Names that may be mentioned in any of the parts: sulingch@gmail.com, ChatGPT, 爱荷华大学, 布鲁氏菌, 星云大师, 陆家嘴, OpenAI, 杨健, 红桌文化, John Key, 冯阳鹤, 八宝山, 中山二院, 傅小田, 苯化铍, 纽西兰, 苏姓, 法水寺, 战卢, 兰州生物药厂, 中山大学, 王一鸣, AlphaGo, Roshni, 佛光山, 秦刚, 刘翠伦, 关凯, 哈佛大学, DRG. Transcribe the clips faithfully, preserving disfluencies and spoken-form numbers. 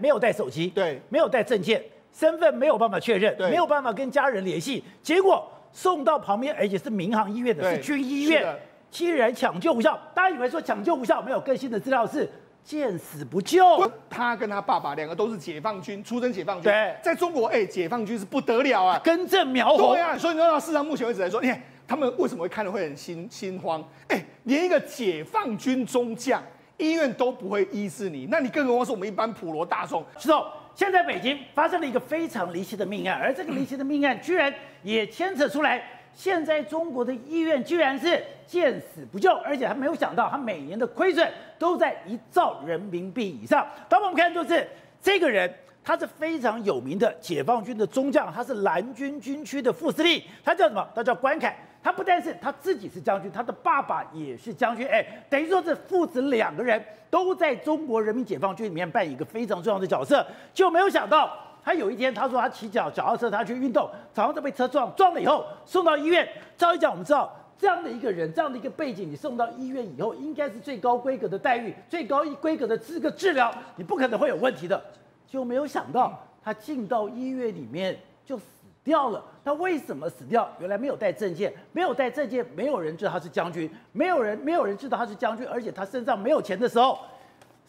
没有带手机，对，没有带证件，身份没有办法确认，没有办法跟家人联系，结果送到旁边，而且是民航医院的，是军医院，竟然抢救无效。大家以为说抢救无效，没有更新的资料是见死不救。他跟他爸爸两个都是解放军，出身解放军。对，在中国，哎、欸，解放军是不得了啊，根正苗红。对啊，所以你说，事实上目前为止来说，你看他们为什么会看得会很心心慌？哎、欸，连一个解放军中将，医院都不会医治你，那你更何况是我们一般普罗大众？是哦。现在北京发生了一个非常离奇的命案，而这个离奇的命案居然也牵扯出来，现在中国的医院居然是见死不救，而且还没有想到，他每年的亏损都在一兆人民币以上。当我们看就是这个人，他是非常有名的解放军的中将，他是蓝军军区的副司令，他叫什么？他叫关凯。他不但是他自己是将军，他的爸爸也是将军，哎，等于说这父子两个人都在中国人民解放军里面扮演一个非常重要的角色。就没有想到，他有一天他说他骑脚脚踏车，他去运动，早上就被车撞，撞了以后送到医院。照理讲，我们知道这样的一个人，这样的一个背景，你送到医院以后，应该是最高规格的待遇，最高规格的这个治疗，你不可能会有问题的。就没有想到他进到医院里面就死掉了。他为什么死掉？原来没有带证件，没有带证件，没有人知道他是将军，没有人没有人知道他是将军，而且他身上没有钱的时候，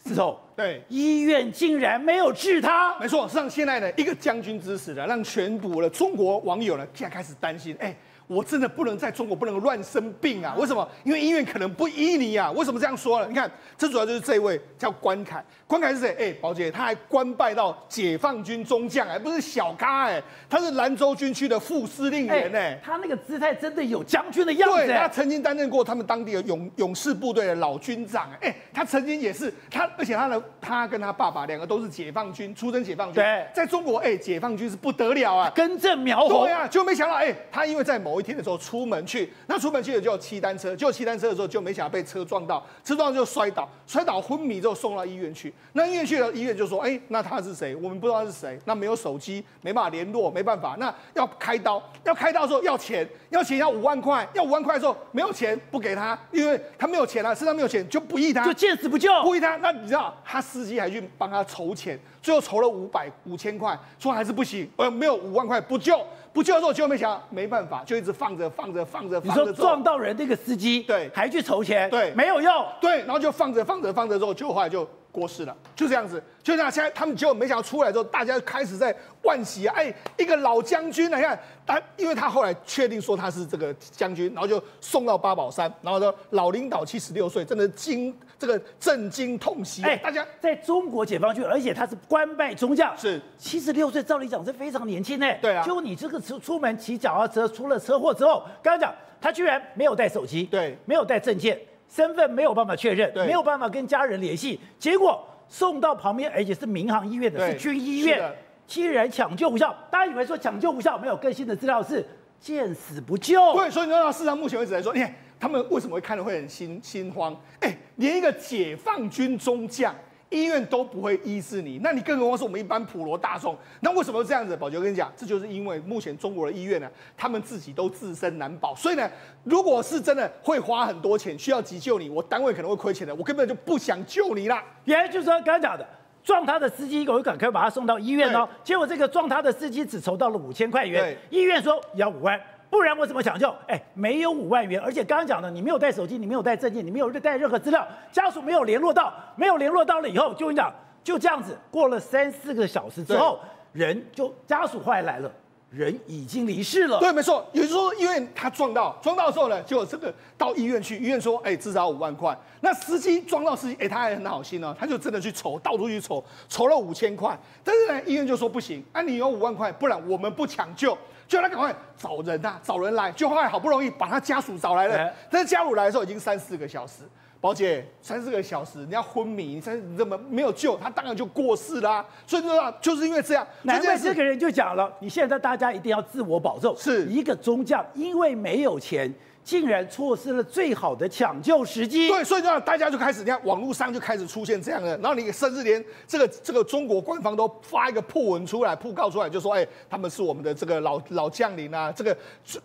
是哦，对，医院竟然没有治他。没错，让现在呢一个将军之死呢，让全国的中国网友呢现在开始担心，哎、欸，我真的不能在中国不能乱生病啊？为什么？因为医院可能不医你啊？为什么这样说呢？你看，这主要就是这一位叫关凯，关凯是谁？哎、欸，宝姐，他还官拜到解放军中将，还不是小咖哎、欸，他是兰州军区的副司令员哎、欸欸，他那个姿态真的有将军的样子、欸。对，他曾经担任过他们当地的勇勇士部队的老军长哎、欸欸，他曾经也是他，而且他的他跟他爸爸两个都是解放军，出身解放军。对，在中国哎、欸，解放军是不得了啊，根正苗红。对啊，就没想到哎、欸，他因为在某某一天的时候出门去，那出门去就骑单车，就骑单车的时候就没想到被车撞到，车撞就摔倒，摔倒昏迷之后送到医院去。那医院去了，医院就说：“哎、欸，那他是谁？我们不知道他是谁。那没有手机，没办法联络，没办法。那要开刀，要开刀的时候要钱，要钱要五万块，要五万块的时候没有钱不给他，因为他没有钱啊，身上没有钱就不医他，就见死不救，不医他。那你知道他司机还去帮他筹钱，最后筹了五百五千块，说还是不行，呃，没有五万块不救。”不救的时候，就没想到没办法，就一直放着放着放着放着。你说撞到人那个司机，对，还去筹钱，对，没有用，对，然后就放着放着放着之后，就后来就过世了，就这样子，就这样。现在他们结果没想到出来之后，大家开始在惋惜啊，哎，一个老将军来看他，因为他后来确定说他是这个将军，然后就送到八宝山，然后说老领导七十六岁，真的惊这个震惊痛惜。哎，大家在中国解放军，而且他是官拜中将，是七十六岁，照理讲是非常年轻哎、欸。对啊，就你这个出出门骑脚踏车出了车祸之后，刚刚讲他居然没有带手机，对，没有带证件。身份没有办法确认，没有办法跟家人联系，结果送到旁边，而且是民航医院的，是军医院，竟然抢救无效。大家以为说抢救无效，没有更新的资料是见死不救。对，所以你说，事实上目前为止来说，你看他们为什么会看得会很心心慌？哎、欸，连一个解放军中将。医院都不会医治你，那你更何况是我们一般普罗大众？那为什么这样子？宝杰，我跟你讲，这就是因为目前中国的医院呢，他们自己都自身难保，所以呢，如果是真的会花很多钱需要急救你，我单位可能会亏钱的，我根本就不想救你啦。原来就是刚刚讲的，撞他的司机，我赶快把他送到医院哦。结果这个撞他的司机只筹到了五千块元，医院说要五万。不然我怎么抢救？哎，没有五万元，而且刚刚讲的，你没有带手机，你没有带证件，你没有带任何资料，家属没有联络到，没有联络到了以后，就跟你讲，就这样子过了三四个小时之后，人就家属后来来了。人已经离世了。对，没错。有时候因为他撞到，撞到的时候呢，结果这个到医院去，医院说，哎、欸，至少五万块。那司机撞到司机，哎、欸，他还很好心哦，他就真的去筹，到处去筹，筹了五千块。但是呢，医院就说不行，啊，你有五万块，不然我们不抢救。就他赶快找人啊，找人来，就后来好不容易把他家属找来了。欸、但是家属来的时候已经三四个小时。宝姐，三四个小时，人家昏迷，你怎么没有救？他当然就过世啦、啊。所以说，就是因为这样，难怪这个人就讲了，你现在大家一定要自我保重。是一个中将，因为没有钱，竟然错失了最好的抢救时机。对，所以呢，大家就开始，你看网络上就开始出现这样的，然后你甚至连这个这个中国官方都发一个曝文出来，曝告出来，就说，哎、欸，他们是我们的这个老老将领啊，这个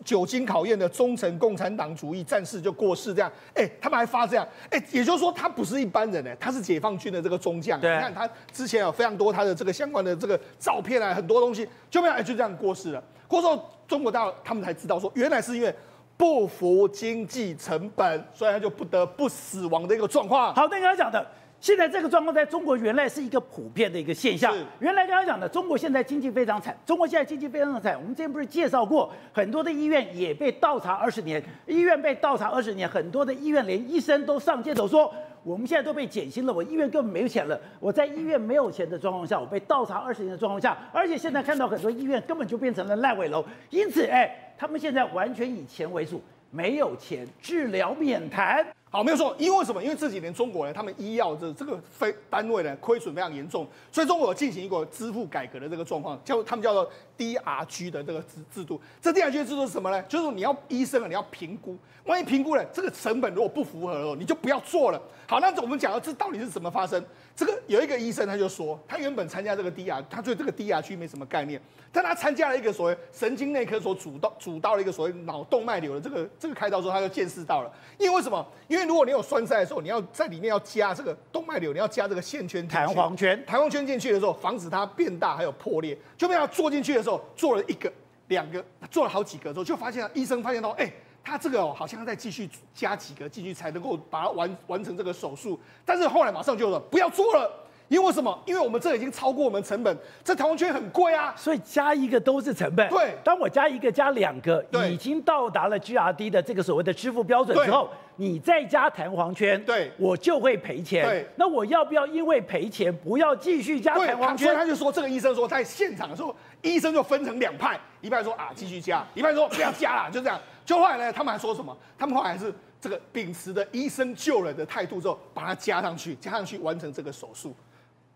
久经考验的忠诚共产党主义战士就过世这样。哎、欸，他们还发这样，哎、欸，也就是说他不是一般人哎、欸，他是解放军的这个中将。对，你看他之前有非常多他的这个相关的这个照片啊，很多东西，就没有、欸、就这样过世了。过世后，中国大陆他们才知道说，原来是因为。 不服经济成本，所以他就不得不死亡的一个状况。好，那刚刚讲的，现在这个状况在中国原来是一个普遍的一个现象。原来刚刚讲的，中国现在经济非常惨，中国现在经济非常惨。我们之前不是介绍过，很多的医院也被倒查二十年，医院被倒查二十年，很多的医院连医生都上街头说。 我们现在都被减薪了，我医院根本没有钱了。我在医院没有钱的状况下，我被倒查二十年的状况下，而且现在看到很多医院根本就变成了烂尾楼。因此，哎、欸，他们现在完全以钱为主，没有钱治疗免谈。好，没有错，因为什么？因为这几年中国人他们医药这这个非单位呢亏损非常严重，所以中国有进行一个支付改革的这个状况，叫他们叫做 D R G 的这个制制度。这 D R G 的制度是什么呢？就是你要医生啊，你要评估，万一评估了这个成本如果不符合了，你就不要做了。 好，那我们讲到这到底是怎么发生？这个有一个医生他就说，他原本参加这个 D R， 他对这个 D R G 没什么概念，但他参加了一个所谓神经内科所主刀主刀的一个所谓脑动脉瘤的这个这个开刀之后，他就见识到了。因为为什么？因为如果你有栓塞的时候，你要在里面要加这个动脉瘤，你要加这个线圈、弹簧圈、弹簧圈进去的时候，防止它变大还有破裂。就被他做进去的时候，做了一个、两个，做了好几个之后，就发现医生发现到，哎、欸。 他这个哦，好像再继续加几个进去才能够把它完完成这个手术，但是后来马上就说不要做了，因为什么？因为我们这已经超过我们成本，这弹簧圈很贵啊，所以加一个都是成本。对，当我加一个、加两个，已经到达了 G R D 的这个所谓的支付标准之后，你再加弹簧圈，对，我就会赔钱。对，那我要不要因为赔钱不要继续加弹簧圈？所以他就说，这个医生说，在现场的时候，医生就分成两派，一派说啊继续加，一派说不要加啦，就这样。 就后来呢，他们还说什么？他们后来还是这个秉持着医生救人的态度之后，把它加上去，加上去完成这个手术。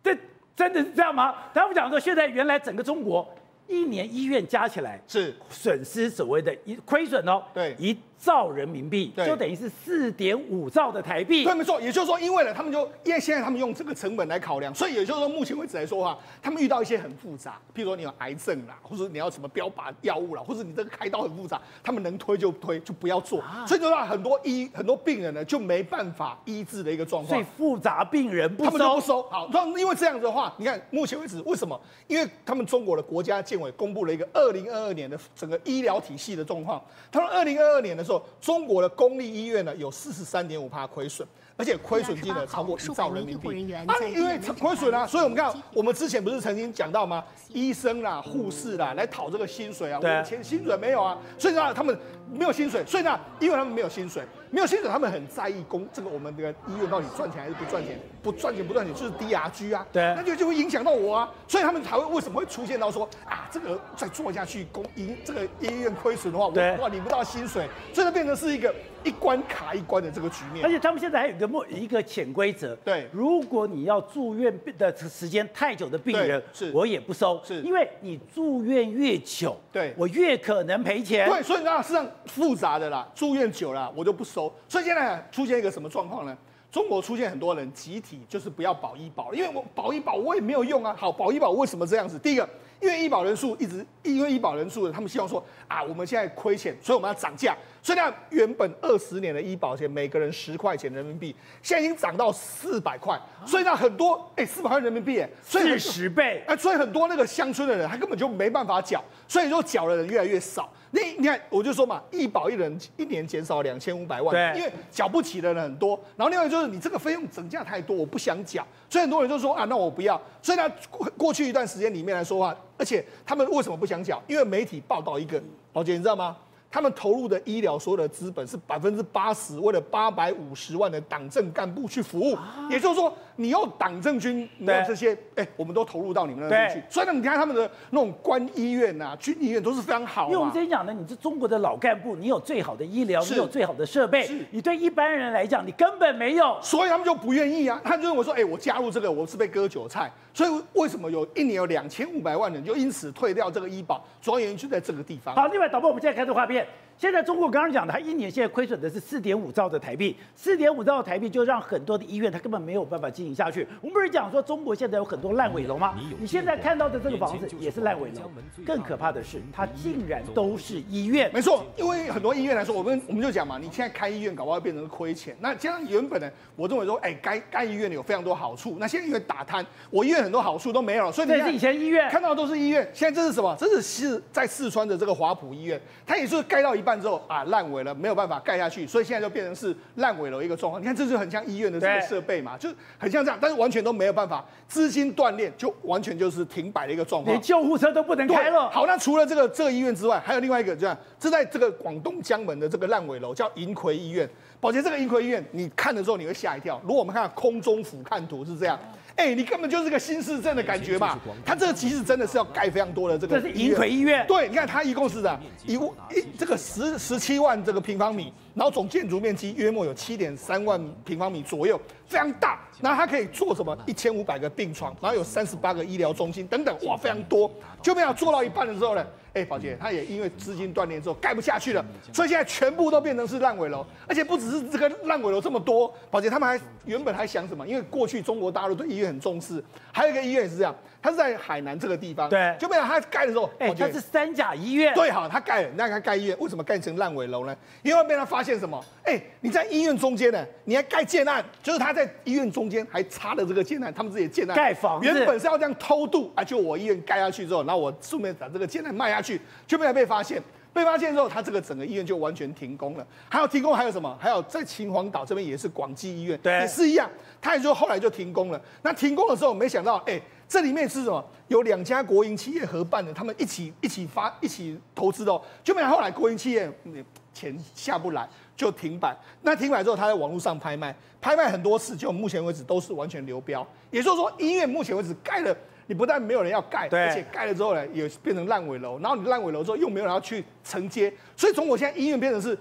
这真的是这样吗？他们讲说，现在原来整个中国一年医院加起来是损失所谓的一亏损哦，对，一兆人民币，就等于是四点五兆的台币。对，没错。也就是说，因为呢，他们就因为现在他们用这个成本来考量，所以也就是说，目前为止来说啊，他们遇到一些很复杂，譬如说你有癌症啦，或者你要什么标靶药物啦，或者你这个开刀很复杂，他们能推就推，就不要做。啊、所以就让很多医很多病人呢就没办法医治的一个状况。所以复杂病人不收，他们就不收。好，那因为这样子的话，你看目前为止为什么？因为他们中国的国家。 卫公布了一个二零二二年的整个医疗体系的状况。他说，二零二二年的时候，中国的公立医院呢有四十三点五%亏损，而且亏损金额超过一兆人民币。啊，因为亏损啊，所以我们看，我们之前不是曾经讲到吗？医生啦、护士啦来讨这个薪水啊，我以前薪水没有啊，所以呢，他们没有薪水，所以呢，因为他们没有薪水。 没有薪水，他们很在意公这个我们这个医院到底赚钱还是不赚钱，不赚钱不赚钱就是 D R G 啊，对，那就就会影响到我啊，所以他们才会为什么会出现到说啊，这个再做下去公医这个医院亏损的话，我哇领不到薪水，所以它变成是一个一关卡一关的这个局面。而且他们现在还有一个默一个潜规则，对，如果你要住院的时间太久的病人，是我也不收，是因为你住院越久，对我越可能赔钱。对，所以那实际上复杂的啦，住院久了我就不收。 所以现在出现一个什么状况呢？中国出现很多人集体就是不要保医保，因为我保医保我也没有用啊。好，保医保为什么这样子？第一个，因为医保人数一直，因为医保人数他们希望说啊，我们现在亏钱，所以我们要涨价。所以呢，原本二十年的医保钱每个人十块钱人民币，现在已经涨到四百块。所以呢，很多哎四百块人民币，哎，四十倍，哎，所以很多那个乡村的人他根本就没办法缴，所以就缴的人越来越少。 那你看，我就说嘛，医保一人一年减少两千五百万，因为缴不起的人很多。然后另外就是你这个费用增加太多，我不想缴，所以很多人就说啊，那我不要。所以呢，过去一段时间里面来说啊，而且他们为什么不想缴？因为媒体报道一个，宝姐你知道吗？他们投入的医疗所有的资本是百分之八十，为了八百五十万的党政干部去服务。啊、也就是说，你有党政军，你有这些，哎、欸，我们都投入到你们那边去。所以呢，你看他们的那种官医院啊、军医院都是非常好。因为我们之前讲的，你是中国的老干部，你有最好的医疗，你有最好的设备，你对一般人来讲，你根本没有。所以他们就不愿意啊，他就认为说，哎、欸，我加入这个，我是被割韭菜。所以为什么有一年有两千五百万人就因此退掉这个医保？主要原因就在这个地方。好，另外，导播，我们现在开这个画面。现在中国刚刚讲的，它一年现在亏损的是四点五兆的台币，四点五兆的台币就让很多的医院它根本没有办法经营下去。我们不是讲说中国现在有很多烂尾楼吗？你现在看到的这个房子也是烂尾楼。更可怕的是，它竟然都是医院。没错，因为很多医院来说，我们我们就讲嘛，你现在开医院搞不好变成亏钱。那加上原本呢，我认为说，哎，该该医院有非常多好处，那现在医院打摊，我医院很多好处都没有了，所以你看以前医院看到的都是医院，现在这是什么？这是是在四川的这个华普医院，它也是盖到一半之后啊烂尾了，没有办法盖下去，所以现在就变成是烂尾楼一个状况。你看，这就很像医院的这个设备嘛，就很像这样，但是完全都没有办法资金断裂，就完全就是停摆的一个状况，连救护车都不能开了。好，那除了这个这个医院之外，还有另外一个这样，这在这个广东江门的这个烂尾楼叫银葵医院。宝杰，这个银葵医院你看的时候你会吓一跳，如果我们看空中俯瞰图是这样。哎、欸，你根本就是个新市镇的感觉嘛！它这个其实真的是要盖非常多的这个。这是银葵医院。对，你看它一共是的，一一这个十十七万这个平方米，然后总建筑面积约莫有七点三万平方米左右，非常大。那它可以做什么？一千五百个病床，然后有三十八个医疗中心等等，哇，非常多。就没有做到一半的时候呢，哎、欸，宝杰，它也因为资金断裂之后盖不下去了，所以现在全部都变成是烂尾楼，而且不只是这个烂尾楼这么多。宝杰他们还原本还想什么？因为过去中国大陆对医院很重视，还有一个医院也是这样，它是在海南这个地方，对，就没有它盖的时候，哎、欸，它是三甲医院，对，好，它盖了，那它盖医院为什么盖成烂尾楼呢？因为被他发现什么？哎、欸，你在医院中间呢，你还盖建案，就是他在医院中间还插了这个建案，他们自己的建案盖房子，原本是要这样偷渡啊，就我医院盖下去之后，然后我顺便把这个建案卖下去，就没有被发现。被发现之后，他这个整个医院就完全停工了。还有停工，还有什么？还有在秦皇岛这边也是广济医院，也是一样，他也就后来就停工了。那停工的时候，没想到，哎、欸，这里面是什么？有两家国营企业合办的，他们一起一起发一起投资的、哦，就没想到后来国营企业钱下不来，就停摆。那停摆之后，他在网络上拍卖，拍卖很多次，就目前为止都是完全流标。也就是说，医院目前为止盖了。你不但没有人要盖，而且盖了之后呢，也变成烂尾楼。然后你烂尾楼之后又没有人要去承接，所以从我现在医院变成是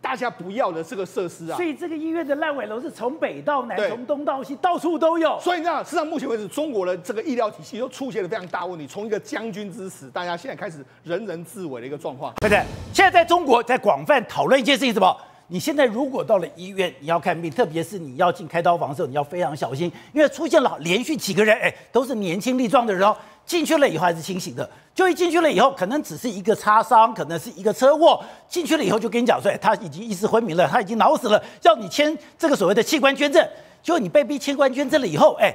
大家不要的这个设施啊。所以这个医院的烂尾楼是从北到南，从东到西，到处都有。所以你知道，事实上目前为止，中国的这个医疗体系又出现了非常大问题，从一个将军之死，大家现在开始人人自危的一个状况。对不对？现在在中国在广泛讨论一件事情，什么？你现在如果到了医院，你要看病，特别是你要进开刀房的时候，你要非常小心，因为出现了连续几个人，哎，都是年轻力壮的人哦，进去了以后还是清醒的，就一进去了以后，可能只是一个擦伤，可能是一个车祸，进去了以后就跟你讲说，哎，他已经意识昏迷了，他已经脑死了，要你签这个所谓的器官捐赠，结果你被逼器官捐赠了以后，哎。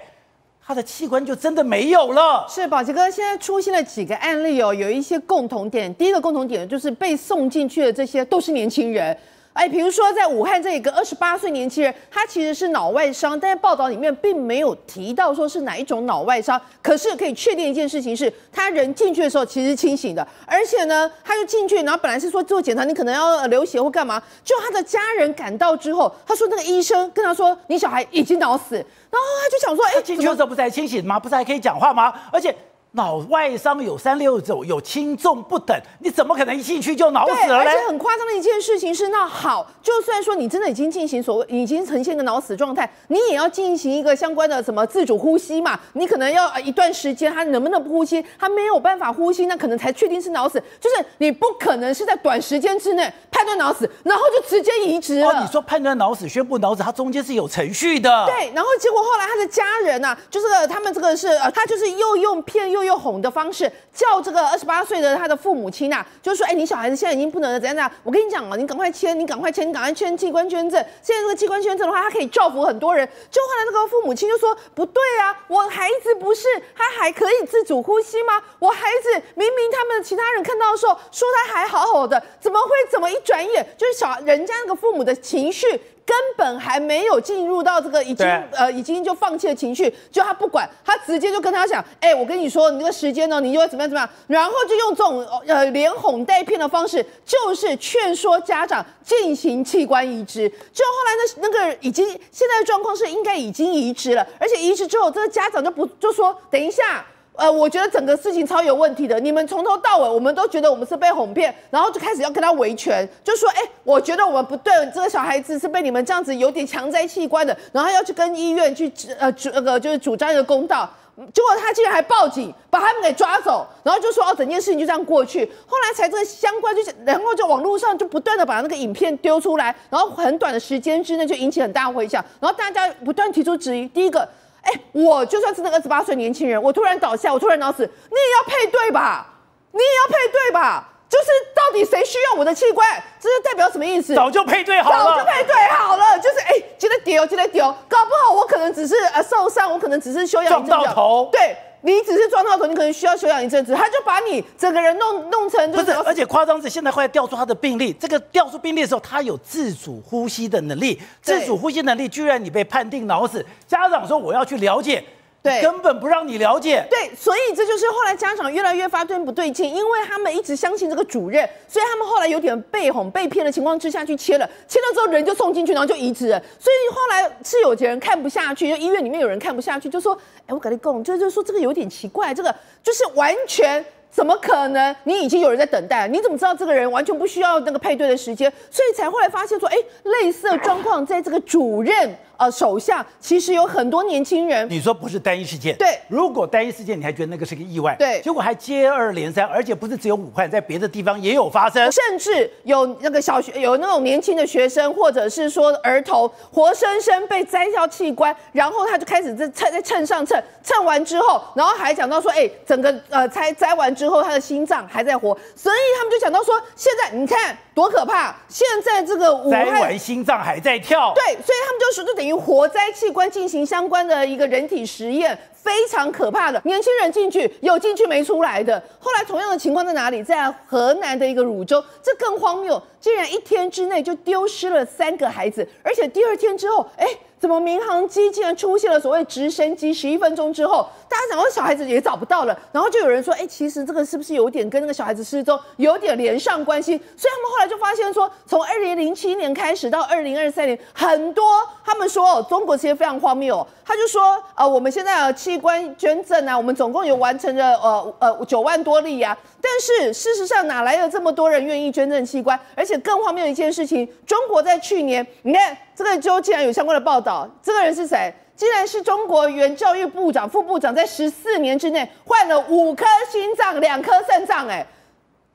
他的器官就真的没有了。是，宝杰哥，现在出现了几个案例哦，有一些共同点。第一个共同点就是被送进去的这些都是年轻人，哎，比如说在武汉这一个二十八岁年轻人，他其实是脑外伤，但是报道里面并没有提到说是哪一种脑外伤。可是可以确定一件事情是，他人进去的时候其实清醒的，而且呢，他就进去，然后本来是说做检查，你可能要流血或干嘛，就他的家人赶到之后，他说那个医生跟他说，你小孩已经脑死。然后他就想说，哎，进去的时候不是还清醒吗？不是还可以讲话吗？而且脑外伤有三六九，有轻重不等，你怎么可能一进去就脑死了呢？而且很夸张的一件事情是，那好，就算说你真的已经进行所谓已经呈现一个脑死状态，你也要进行一个相关的什么自主呼吸嘛？你可能要一段时间，他能不能不呼吸？他没有办法呼吸，那可能才确定是脑死。就是你不可能是在短时间之内判断脑死，然后就直接移植了。哦，你说判断脑死、宣布脑死，它中间是有程序的。对，然后结果后来他的家人啊，就是他们这个是，他就是又用骗又。用哄的方式叫这个二十八岁的他的父母亲啊，就是说，哎、欸，你小孩子现在已经不能了，怎样怎样？我跟你讲啊，你赶快签，你赶快签，你赶快签器官捐赠。现在这个器官捐赠的话，他可以造福很多人。就后来那个父母亲就说，不对啊，我孩子不是他还可以自主呼吸吗？我孩子明明他们其他人看到的时候说他还好好的，怎么会怎么一转眼就是小人家那个父母的情绪？根本还没有进入到这个已经呃已经就放弃的情绪，就他不管，他直接就跟他讲，哎、欸，我跟你说，你这个时间呢、哦，你就会怎么样怎么样，然后就用这种呃连哄带骗的方式，就是劝说家长进行器官移植。就后来呢，那个已经现在的状况是应该已经移植了，而且移植之后，这个家长就不就说等一下。呃，我觉得整个事情超有问题的。你们从头到尾，我们都觉得我们是被哄骗，然后就开始要跟他维权，就说：“哎、欸，我觉得我们不对，这个小孩子是被你们这样子有点强摘器官的，然后要去跟医院去呃主呃就是主张一个公道。”结果他竟然还报警，把他们给抓走，然后就说哦，整件事情就这样过去。后来才这个相关就，然后就网络上就不断的把那个影片丢出来，然后很短的时间之内就引起很大的回响，然后大家不断提出质疑。第一个，哎，我就算是那个二十八岁年轻人，我突然倒下，我突然脑死，你也要配对吧？你也要配对吧？就是到底谁需要我的器官？这是代表什么意思？早就配对好了，早就配对好了。就是哎，今天丢，今天丢，搞不好我可能只是呃受伤，我可能只是休养一阵子。撞到头，对你只是撞到头，你可能需要休养一阵子，他就把你整个人弄弄成就是。不是，而且夸张是现在快调出他的病例，这个调出病例的时候，他有自主呼吸的能力，自主呼吸能力居然你被判定脑死，家长说我要去了解。对，根本不让你了解。对，所以这就是后来家长越来越发现不对劲，因为他们一直相信这个主任，所以他们后来有点被哄、被骗的情况之下去切了，切了之后人就送进去，然后就移植了。所以后来是有些人看不下去，就医院里面有人看不下去，就说：“哎，我跟你讲，就是说这个有点奇怪，这个就是完全。”怎么可能？你已经有人在等待，你怎么知道这个人完全不需要那个配对的时间？所以才后来发现说，哎，类似的状况在这个主任呃手下，其实有很多年轻人。你说不是单一事件？对，如果单一事件，你还觉得那个是个意外，对，结果还接二连三，而且不是只有武汉，在别的地方也有发生，甚至有那个小学有那种年轻的学生，或者是说儿童，活生生被摘掉器官，然后他就开始在蹭在蹭上蹭，蹭完之后，然后还讲到说，哎，整个呃摘摘完之后。之后他的心脏还在活，所以他们就想到说，现在你看多可怕！现在这个武汉摘完心脏还在跳，对，所以他们就说，就等于活摘器官进行相关的一个人体实验，非常可怕的。年轻人进去有进去没出来的。后来同样的情况在哪里？在河南的一个汝州，这更荒谬，竟然一天之内就丢失了三个孩子，而且第二天之后，哎。怎么民航机竟然出现了所谓直升机？十一分钟之后，大家想说小孩子也找不到了，然后就有人说，哎，其实这个是不是有点跟那个小孩子失踪有点连上关系？所以他们后来就发现说，从二零零七年开始到二零二三年，很多他们说、哦、中国其实非常荒谬、哦，他就说，呃，我们现在、呃、器官捐赠啊，我们总共有完成了呃呃九万多例啊，但是事实上哪来的这么多人愿意捐赠器官？而且更荒谬的一件事情，中国在去年，你看。这个就竟然有相关的报道，这个人是谁？竟然是中国原教育部长、副部长，在十四年之内换了五颗心脏、两颗肾脏，哎，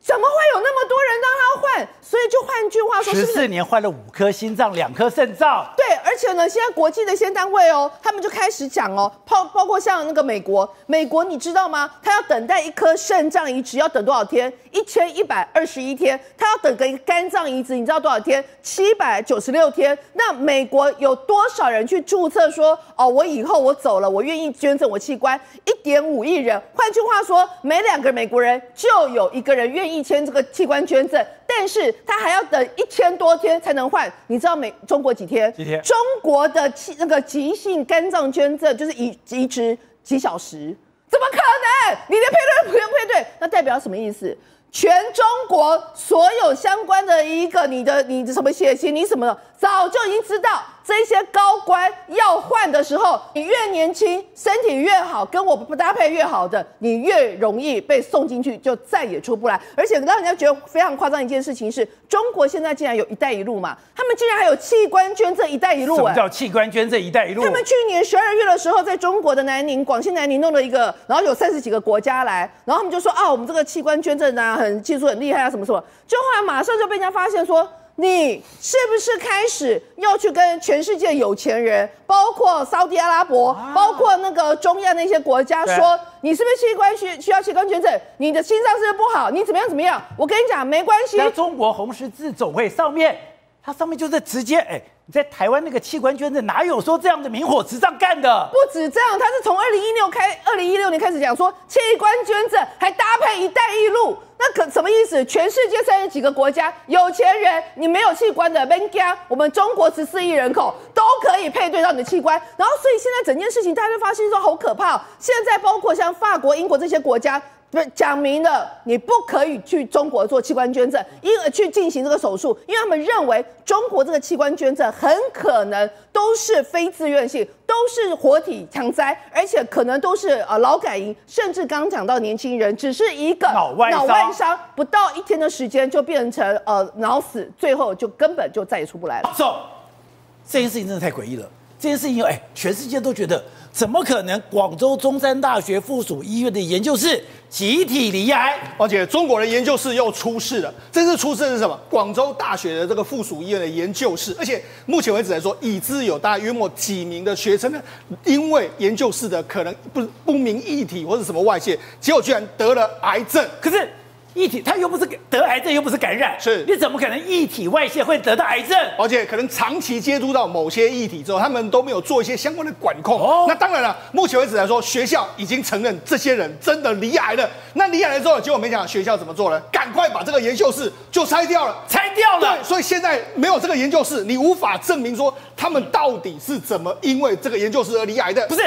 怎么会有那么多人让他换？所以就换句话说，十四年换了五颗心脏、两颗肾脏。对，而且呢，现在国际的一些单位哦，他们就开始讲哦，包包括像那个美国，美国你知道吗？他要等待一颗肾脏移植要等多少天？一千一百二十一天。他要等个肝脏移植，你知道多少天？七百九十六天。那美国有多少人去注册说哦，我以后我走了，我愿意捐赠我器官？一点五亿人。换句话说，每两个美国人就有一个人愿意。一千这个器官捐赠，但是他还要等一千多天才能换。你知道美中国几天？几天？中国的器那个急性肝脏捐赠就是移移植几小时，怎么可能？你连配对不用配对，那代表什么意思？全中国所有相关的一个你的你的什么血型，你什么的，早就已经知道。这些高官要换的时候，你越年轻，身体越好，跟我不搭配越好的，你越容易被送进去，就再也出不来。而且让人家觉得非常夸张一件事情是，中国现在竟然有一带一路嘛，他们竟然还有器官捐赠一带一路、欸。什么叫器官捐赠一带一路？他们去年十二月的时候，在中国的南宁、广西南宁弄了一个，然后有三十几个国家来，然后他们就说啊，我们这个器官捐赠啊，很技术很厉害啊，什么什么。就后来马上就被人家发现说。你是不是开始要去跟全世界有钱人，包括沙特阿拉伯，包括那个中亚那些国家说，你是不是器官需需要器官捐赠？你的心脏是不是不好？你怎么样怎么样？我跟你讲，没关系。在中国红十字总会上面，它上面就是直接哎。你在台湾那个器官捐赠哪有说这样的明火执仗干的？不止这样，他是从二零一六开二零一六年开始讲说器官捐赠还搭配一带一路，那可什么意思？全世界三十几个国家有钱人，你没有器官的，别讲我们中国十四亿人口都可以配对到你的器官。然后所以现在整件事情大家就发现说好可怕、哦，现在包括像法国、英国这些国家。讲明了，你不可以去中国做器官捐赠，因而去进行这个手术，因为他们认为中国这个器官捐赠很可能都是非自愿性，都是活体强摘，而且可能都是呃劳改营，甚至刚刚讲到年轻人只是一个脑外伤，脑外伤不到一天的时间就变成呃脑死，最后就根本就再也出不来了。走，这件事情真的太诡异了，这件事情哎，全世界都觉得怎么可能广州中山大学附属医院的研究室集体罹癌？而且中国的研究室又出事了。这次出事的是什么？广州大学的这个附属医院的研究室，而且目前为止来说，已知有大约莫几名的学生呢，因为研究室的可能不不明液体或者什么外泄，结果居然得了癌症。可是。 液体，他又不是得癌症，又不是感染，是你怎么可能液体外泄会得到癌症？而且可能长期接触到某些液体之后，他们都没有做一些相关的管控。哦、那当然了，目前为止来说，学校已经承认这些人真的罹癌了。那罹癌了之后，结果没想到学校怎么做呢？赶快把这个研究室就拆掉了，拆掉了。对，所以现在没有这个研究室，你无法证明说他们到底是怎么因为这个研究室而罹癌的，不是？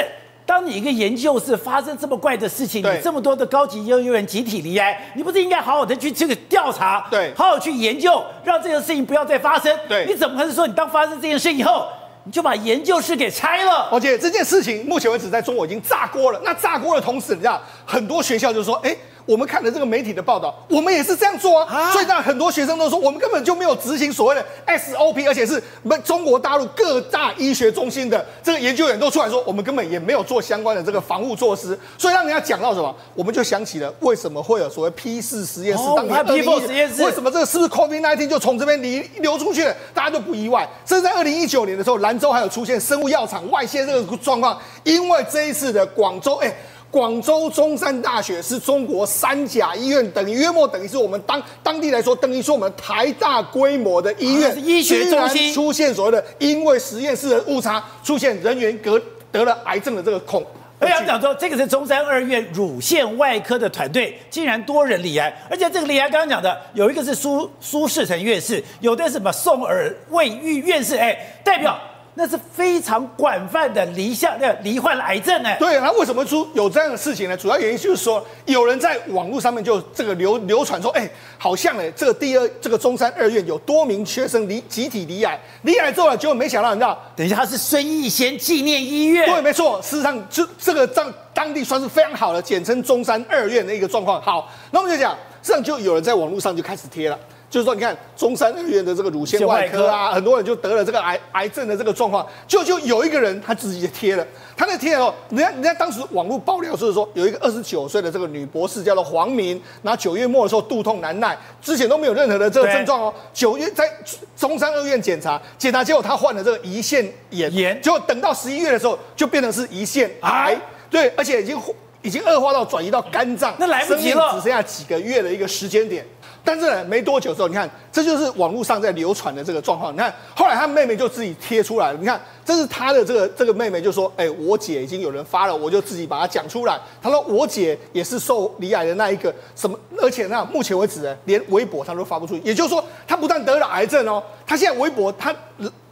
当你一个研究室发生这么怪的事情，你这么多的高级研究员集体罹癌，你不是应该好好的去这个调查，对，好好去研究，让这个事情不要再发生。对，你怎么可能说你当发生这件事以后？ 你就把研究室给拆了，而且这件事情目前为止在中国已经炸锅了。那炸锅的同时，你知道很多学校就说：“哎、欸，我们看了这个媒体的报道，我们也是这样做啊。啊”所以让很多学生都说，我们根本就没有执行所谓的 S O P， 而且是中国大陆各大医学中心的这个研究员都出来说，我们根本也没有做相关的这个防护措施。所以让人家讲到什么，我们就想起了为什么会有所谓 P 四 实验室，当年 P 四 实验室为什么这个是不是 COVID 十九 就从这边流出去了，大家都不意外。这是在二零一九年的时候，蓝。 兰州还有出现生物药厂外泄这个状况，因为这一次的广州，哎、欸，广州中山大学是中国三甲医院，等于约莫等于是我们当当地来说，等于说我们台大规模的医院，啊、医学中心出现所谓的因为实验室的误差，出现人员隔得了癌症的这个恐。 我想讲说，这个是中山二院乳腺外科的团队，竟然多人罹癌，而且这个罹癌刚刚讲的，有一个是苏苏世成院士，有的是什么宋尔卫玉院士，哎、欸，代表。 那是非常广泛的罹患的罹患癌症呢、欸。对，他为什么出有这样的事情呢？主要原因就是说，有人在网络上面就这个流流传说，哎、欸，好像呢、欸，这个第二这个中山二院有多名学生离集体罹癌，罹癌之后呢，结果没想到，你知道，等一下他是孙逸仙纪念医院。对，没错，事实上就这个当当地算是非常好的，简称中山二院的一个状况。好，那我们就讲，事实上就有人在网络上就开始贴了。 就是说，你看中山二院的这个乳腺外科啊，很多人就得了这个癌癌症的这个状况，就就有一个人他自己贴了，他在贴了，人家人家当时网络爆料就是说，有一个二十九岁的这个女博士叫做黄明，然后九月末的时候肚痛难耐，之前都没有任何的这个症状哦，九月在中山二院检查，检查结果她患了这个胰腺炎，炎结果等到十一月的时候就变成是胰腺癌，对，而且已经已经恶化到转移到肝脏，那来不及了，只剩下几个月的一个时间点。 但是呢，没多久之后，你看，这就是网络上在流传的这个状况。你看，后来他妹妹就自己贴出来了。你看，这是他的这个这个妹妹就说：“哎、欸，我姐已经有人发了，我就自己把它讲出来。”她说：“我姐也是受罹癌的那一个什么，而且呢，目前为止呢，连微博她都发不出去。也就是说，她不但得了癌症哦，她现在微博她。”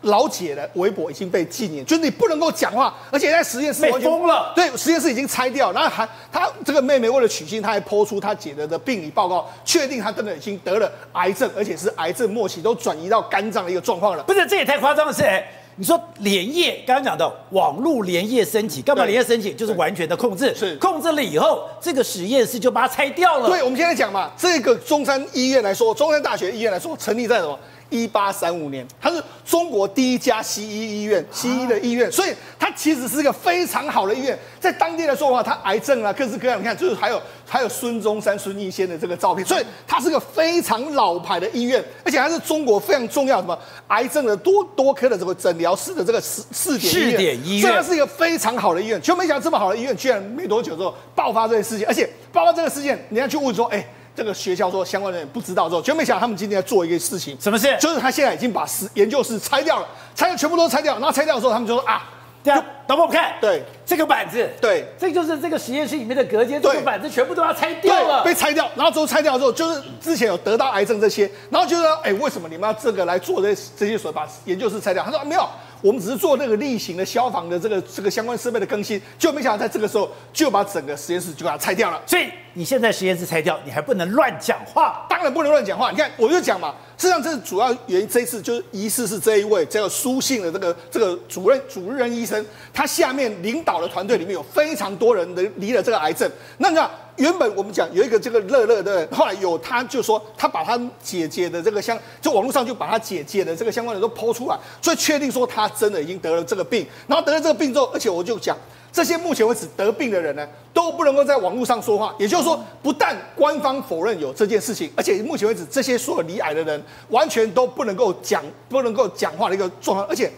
老姐的微博已经被禁言，就是你不能够讲话，而且在实验室被封了。对，实验室已经拆掉，然后还她这个妹妹为了取信，她还抛出她姐的的病理报告，确定她真的已经得了癌症，而且是癌症末期，都转移到肝脏的一个状况了。不是，这也太夸张了，是、欸。 你说连夜，刚刚讲的网络连夜申请，干嘛连夜申请？就是完全的控制，是控制了以后，这个实验室就把它拆掉了。对，我们现在讲嘛，这个中山医院来说，中山大学医院来说，成立在什么？一八三五年，它是中国第一家西医医院，西医的医院，啊、所以它其实是一个非常好的医院。在当地来说的话，它癌症啊，各式各样，你看，就是还有还有孙中山、孙逸仙的这个照片，所以它是个非常老牌的医院，而且它是中国非常重要什么癌症的多多科的这个诊疗。 疗室的这个试试点医院，虽然是一个非常好的医院，就没想到这么好的医院，居然没多久之后爆发这个事件，而且爆发这个事件，人家去问说，哎、欸，这个学校说相关人员不知道之后，就没想到他们今天在做一个事情，什么事？就是他现在已经把研究室拆掉了，拆掉全部都拆掉，然后拆掉的时候，他们就说啊。 对啊，等我们看，对这个板子，对，这就是这个实验室里面的隔间，这个板子全部都要拆掉了，被拆掉。然后之后拆掉之后，就是之前有得到癌症这些，然后就说，哎，为什么你们要这个来做这这些所把研究室拆掉？他说、啊、没有，我们只是做那个例行的消防的这个这个相关设备的更新，就没想到在这个时候就把整个实验室就把它拆掉了。所以你现在实验室拆掉，你还不能乱讲话，当然不能乱讲话。你看，我就讲嘛。 实际上，这主要原因，这一次就是疑似是这一位叫苏姓的这个这个主任主任医生，他下面领导的团队里面有非常多人的罹了这个癌症。那你看，原本我们讲有一个这个乐乐的，后来有他就说他把他姐姐的这个相，就网络上就把他姐姐的这个相关的都抛出来，所以确定说他真的已经得了这个病。然后得了这个病之后，而且我就讲，这些目前为止得病的人呢，都不能够在网络上说话。也就是说，不但官方否认有这件事情，而且目前为止这些所有罹癌的人完全都不能够讲、不能够讲话的一个状况。而且，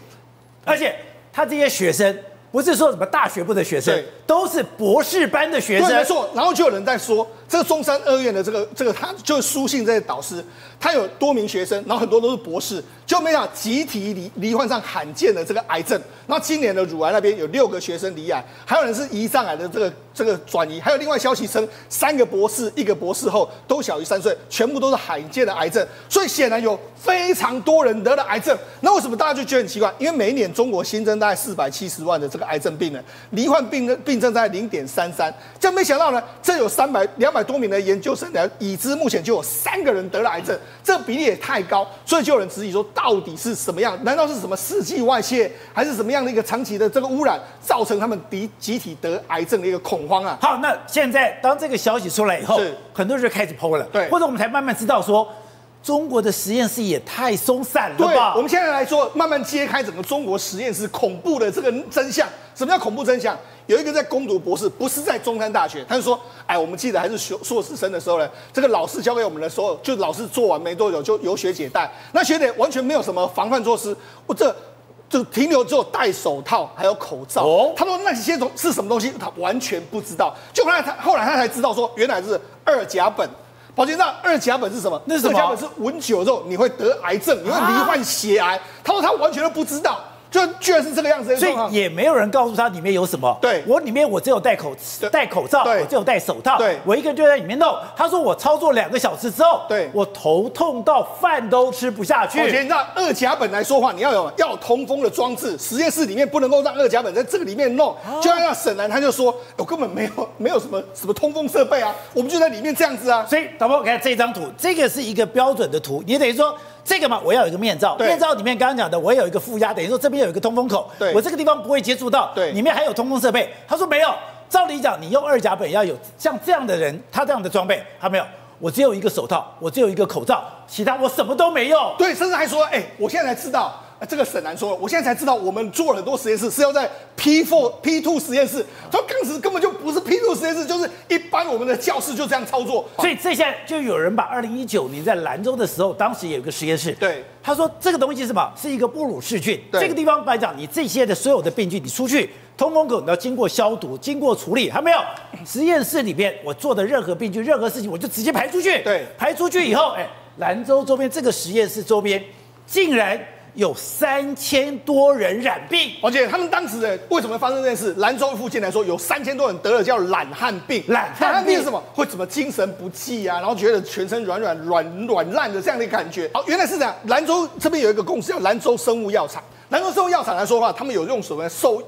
而且他这些学生。 不是说什么大学部的学生，都是博士班的学生。对，没错。然后就有人在说，这个中山二院的这个这个，他就书信这些导师，他有多名学生，然后很多都是博士，就没想集体罹罹患上罕见的这个癌症。然后今年的乳癌那边有六个学生罹癌，还有人是胰脏癌的这个这个转移，还有另外消息称三个博士一个博士后都小于三岁，全部都是罕见的癌症。所以显然有非常多人得了癌症。那为什么大家就觉得很奇怪？因为每一年中国新增大概四百七十万的这个。 癌症病人罹患病病症在 零点三三， 这没想到呢，这有三百、两百多名的研究生来已知，目前就有三个人得了癌症，这比例也太高，所以就有人质疑说，到底是什么样？难道是什么世纪外泄，还是什么样的一个长期的这个污染，造成他们集集体得癌症的一个恐慌啊？好，那现在当这个消息出来以后，很多人就开始 P O 了，对，或者我们才慢慢知道说。 中国的实验室也太松散了吧？对，我们现在来说，慢慢揭开整个中国实验室恐怖的这个真相。什么叫恐怖真相？有一个在攻读博士，不是在中山大学，他就说：“哎，我们记得还是学硕士生的时候呢，这个老师教给我们的时候，就老师做完没多久就由学姐带，那学姐完全没有什么防范措施，我这。” 就停留只有戴手套还有口罩。哦、他说那些东是什么东西，他完全不知道。就后来他后来他才知道说，原来是二甲苯。宝杰，那二甲苯是什么？那是什么？二甲苯是闻久之后你会得癌症，你会罹患血癌。啊、他说他完全都不知道，就居然是这个样子。所以也没有人告诉他里面有什么。对，我里面我只有戴口戴口罩，我只有戴手套，我一个人就在里面弄。他说我操作两个小时之后，对我头痛到饭都吃不下去。宝杰，你知道二甲苯来说话，你要有要有通风的装置，实验室里面不能够让二甲苯在这个里面弄。啊、就像沈南他就说，我根本没有没有什么什么通风设备啊，我们就在里面这样子啊。所以导播看这张图，这个是一个标准的图，你等于说。 这个嘛，我要有一个面罩，面罩里面刚刚讲的，我有一个负压，等于说这边有一个通风口，我这个地方不会接触到，里面还有通风设备。他说没有，照理讲，你用二甲苯要有像这样的人，他这样的装备，他没有，我只有一个手套，我只有一个口罩，其他我什么都没有。对，甚至还说，哎，我现在才知道。 这个沈南说了，我现在才知道，我们做了很多实验室是要在 P 四 P 二 实验室，他当时根本就不是 P 二 实验室，就是一般我们的教室就这样操作。所以这下就有人把二零一九年在兰州的时候，当时有一个实验室，对，他说这个东西是什么？是一个布鲁氏菌。这个地方来讲，你这些的所有的病菌，你出去通风口你要经过消毒、经过处理，还没有实验室里边我做的任何病菌、任何事情，我就直接排出去。对，排出去以后，哎，兰州周边这个实验室周边竟然。 有三千多人染病，而且他们当时的为什么发生这件事？兰州附近来说，有三千多人得了叫懒汉病。懒汉病是什么？会怎么精神不济啊？然后觉得全身软软软软烂的这样的感觉。好，原来是这样。兰州这边有一个公司叫兰州生物药厂。兰州生物药厂来说的话，他们有用什么受？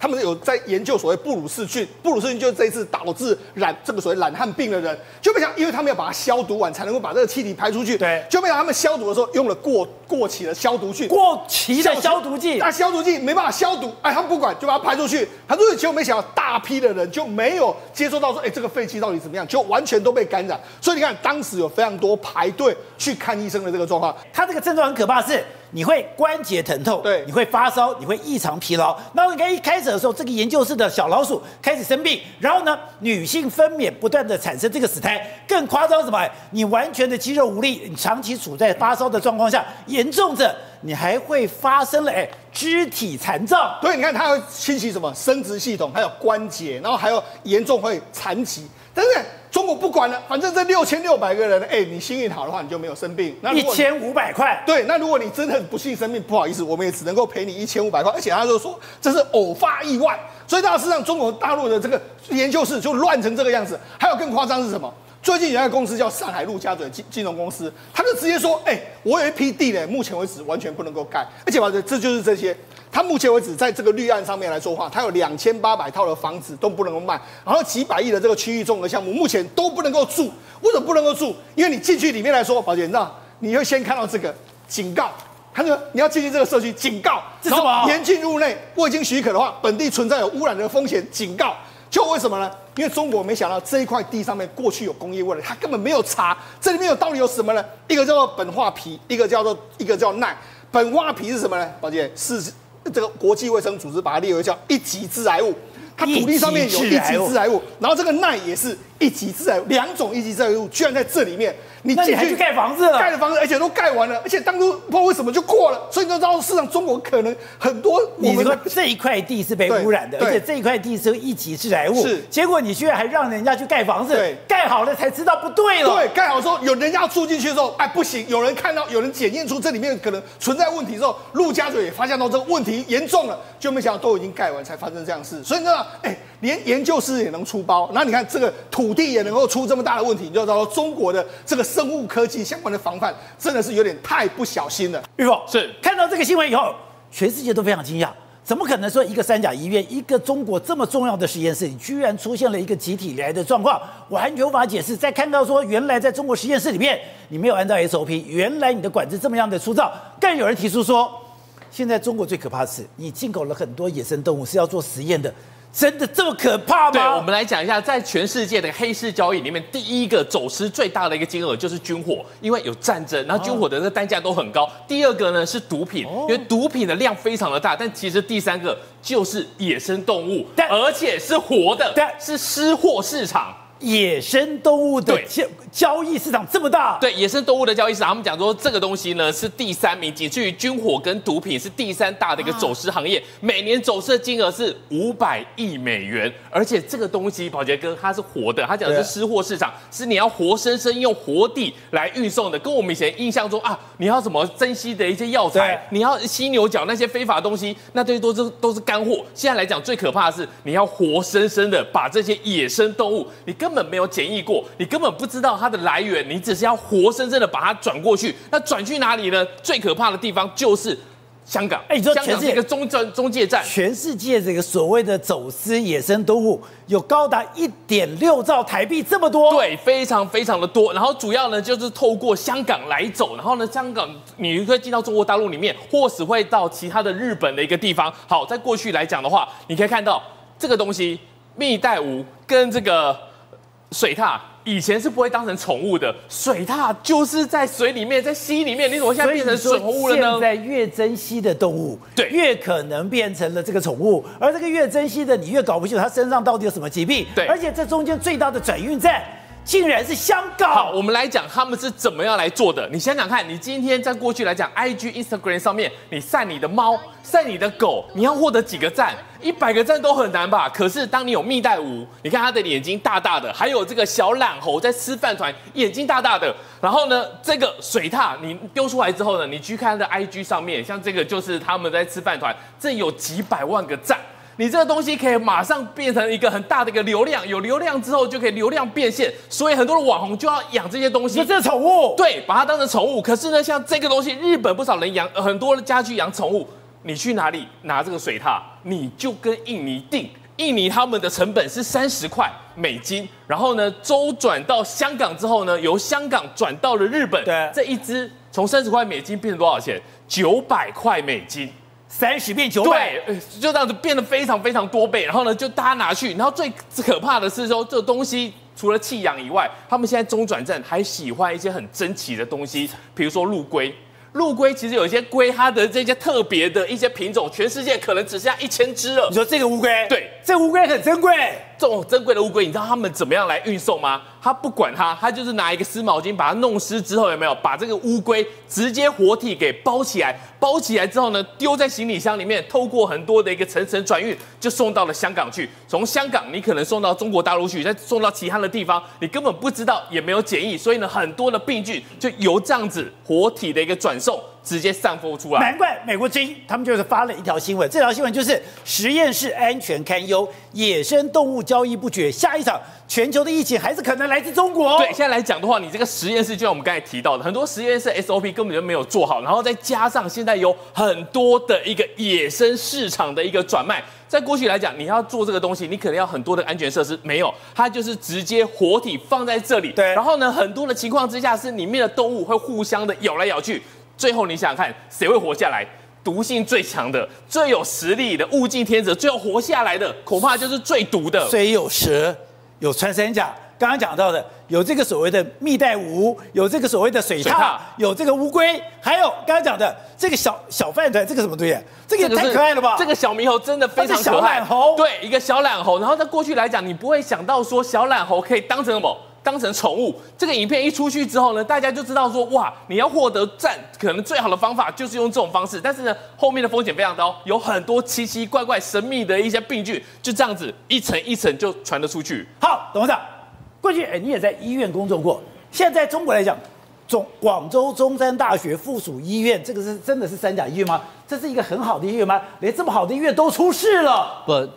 他们有在研究所谓布鲁氏菌，布鲁氏菌就是这一次导致染这个所谓懒汉病的人，就没想，因为他们要把它消毒完，才能够把这个气体排出去。对，就没想他们消毒的时候用了过过期的消毒菌，过期的消毒剂，那消毒剂没办法消毒，哎，他们不管就把它排出去，排出去结果没想到大批的人就没有接收到说，哎，这个废气到底怎么样，就完全都被感染。所以你看，当时有非常多排队去看医生的这个状况，他这个症状很可怕是。 你会关节疼痛，对，你会发烧，你会异常疲劳。然后你看一开始的时候，这个研究室的小老鼠开始生病，然后呢，女性分娩不断的产生这个死胎。更夸张什么？你完全的肌肉无力，你长期处在发烧的状况下，严重者你还会发生了哎肢体残障。对，你看它会侵袭什么生殖系统，还有关节，然后还有严重会残疾。但是 中国不管了，反正这六千六百个人，哎、欸，你幸运好的话，你就没有生病。那一千五百块，对，那如果你真的不幸生病，不好意思，我们也只能够赔你一千五百块。而且他就说这是偶发意外，所以大致上中国大陆的这个研究室就乱成这个样子。还有更夸张是什么？ 最近有一个公司叫上海陆家嘴金金融公司，他就直接说：“哎、欸，我有一批地呢，目前为止完全不能够盖，而且吧，这就是这些。他目前为止在这个绿案上面来说话，他有两千八百套的房子都不能够卖，然后几百亿的这个区域综合项目目前都不能够住。为什么不能够住？因为你进去里面来说，宝姐，你知道，你会先看到这个警告。” 他说：“你要进去这个社区，警告，这是什么？严禁入内，未经许可的话，本地存在有污染的风险，警告。就为什么呢？因为中国没想到这一块地上面过去有工业污染，他根本没有查。这里面有到底有什么呢？一个叫做苯化铍，一个叫做一个叫氖。苯化铍是什么呢？宝姐是这个国际卫生组织把它列为叫一级致癌物。”它土地上面有一级致癌物，然后这个耐也是一级致癌物，两种一级致癌物居然在这里面。你进去盖房子了，盖了房子，而且都盖完了，而且当初不知道为什么就过了，所以你就知道市场中国可能很多。你说这一块地是被污染的，而且这一块地是一级致癌物，是。结果你居然还让人家去盖房子，盖好了才知道不对了。对，盖好之后有人家住进去的时候，哎不行，有人看到，有人检验出这里面可能存在问题之后，陆家嘴也发现到这个问题严重了，就没想到都已经盖完才发生这样的事。所以你知道，哎，连研究室也能出包，然后你看这个土地也能够出这么大的问题，你就知道中国的这个生物科技相关的防范真的是有点太不小心了。玉凤是看到这个新闻以后，全世界都非常惊讶，怎么可能说一个三甲医院、一个中国这么重要的实验室，你居然出现了一个集体来的状况，完全无法解释。再看到说，原来在中国实验室里面，你没有按照 S O P， 原来你的管制这么样的粗糙，更有人提出说，现在中国最可怕的是，你进口了很多野生动物是要做实验的。真的这么可怕吗？对，我们来讲一下，在全世界的黑市交易里面，第一个走私最大的一个金额就是军火，因为有战争，然后军火的那个单价都很高。第二个呢是毒品，因为毒品的量非常的大。但其实第三个就是野生动物，而且是活的，是私货市场。野生动物的交易市场这么大，对野生动物的交易市场，他们讲说这个东西呢是第三名，仅次于军火跟毒品，是第三大的一个走私行业，啊、每年走私的金额是五百亿美元，而且这个东西宝杰哥它是活的，他讲的是私货市场，是你要活生生用活地来运送的，跟我们以前印象中啊，你要什么珍稀的一些药材，你要犀牛角那些非法的东西，那这些都是都是干货。现在来讲最可怕的是，你要活生生的把这些野生动物，你根本没有检疫过，你根本不知道它的来源，你只是要活生生的把它转过去。那转去哪里呢？最可怕的地方就是香港。哎，你说全世界香港是一个中转中介站，全世界这个所谓的走私野生动物有高达一点六兆台币这么多，对，非常非常的多。然后主要呢就是透过香港来走，然后呢香港你会进到中国大陆里面，或是会到其他的日本的一个地方。好，在过去来讲的话，你可以看到这个东西蜜袋鼯跟这个。水獭以前是不会当成宠物的，水獭就是在水里面，在溪里面，你怎么现在变成宠物了呢？现在越珍惜的动物，对，越可能变成了这个宠物，而这个越珍惜的，你越搞不清楚它身上到底有什么疾病。对，而且这中间最大的转运站。竟然是香港！好，我们来讲他们是怎么样来做的。你想想看，你今天在过去来讲 ，I G、Instagram 上面，你晒你的猫、晒你的狗，你要获得几个赞？一百个赞都很难吧？可是当你有蜜袋鼯，你看它的眼睛大大的，还有这个小懒猴在吃饭团，眼睛大大的。然后呢，这个水獭你丢出来之后呢，你去看它的 I G 上面，像这个就是他们在吃饭团，这有几百万个赞。你这个东西可以马上变成一个很大的一个流量，有流量之后就可以流量变现，所以很多的网红就要养这些东西。这是宠物，对，把它当成宠物。可是呢，像这个东西，日本不少人养，很多的家居养宠物。你去哪里拿这个水獭，你就跟印尼订，印尼他们的成本是三十块美金，然后呢周转到香港之后呢，由香港转到了日本，这一只从三十块美金变成多少钱？九百块美金。三十变九百，对，就这样子变得非常非常多倍。然后呢，就大家拿去。然后最可怕的是说，这东西除了弃养以外，他们现在中转站还喜欢一些很珍奇的东西，比如说陆龟。陆龟其实有一些龟，它的这些特别的一些品种，全世界可能只剩下一千只了。你说这个乌龟？对，这乌龟很珍贵。这种珍贵的乌龟，你知道他们怎么样来运送吗？他不管它，他就是拿一个湿毛巾把它弄湿之后，有没有把这个乌龟直接活体给包起来？包起来之后呢，丢在行李箱里面，透过很多的一个层层转运，就送到了香港去。从香港你可能送到中国大陆去，再送到其他的地方，你根本不知道，也没有检疫，所以呢，很多的病菌就由这样子活体的一个转送。直接散播出来，难怪美国军他们就是发了一条新闻，这条新闻就是实验室安全堪忧，野生动物交易不绝，下一场全球的疫情还是可能来自中国。对，现在来讲的话，你这个实验室就像我们刚才提到的，很多实验室 S O P 根本就没有做好，然后再加上现在有很多的一个野生市场的一个转卖。在过去来讲，你要做这个东西，你可能要很多的安全设施，没有，它就是直接活体放在这里。对，然后呢，很多的情况之下是里面的动物会互相的咬来咬去。最后，你想想看，谁会活下来？毒性最强的、最有实力的物竞天择，最后活下来的，恐怕就是最毒的。虽有蛇，有穿山甲，刚刚讲到的，有这个所谓的蜜袋鼯，有这个所谓的水獭，有这个乌龟，还有刚刚讲的这个小小饭团，这个什么东西？这个也太可爱了吧！这个小猕猴真的非常可爱，小懒猴，对，一个小懒猴。然后在过去来讲，你不会想到说小懒猴可以当成什么？ 当成宠物，这个影片一出去之后呢，大家就知道说，哇，你要获得赞，可能最好的方法就是用这种方式。但是呢，后面的风险非常高，有很多奇奇怪怪、神秘的一些病菌，就这样子一层一层就传了出去。好，董事长，过去哎，你也在医院工作过，现在在中国来讲，中广州中山大学附属医院，这个是真的是三甲医院吗？这是一个很好的医院吗？连这么好的医院都出事了，不？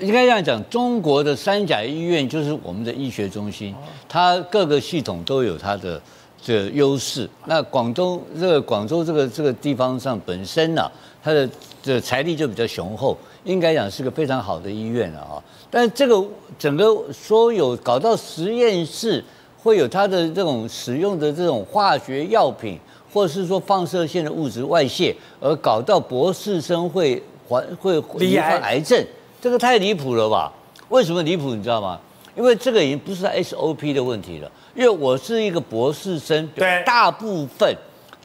应该这样讲，中国的三甲医院就是我们的医学中心，它各个系统都有它的这优势。那广州这个广州这个这个地方上本身呢、啊，它的这财力就比较雄厚，应该讲是个非常好的医院了啊。但这个整个所有搞到实验室，会有它的这种使用的这种化学药品，或是说放射线的物质外泄，而搞到博士生会患会罹患癌症。 这个太离谱了吧？为什么离谱？你知道吗？因为这个已经不是 S O P 的问题了。因为我是一个博士生，对，大部分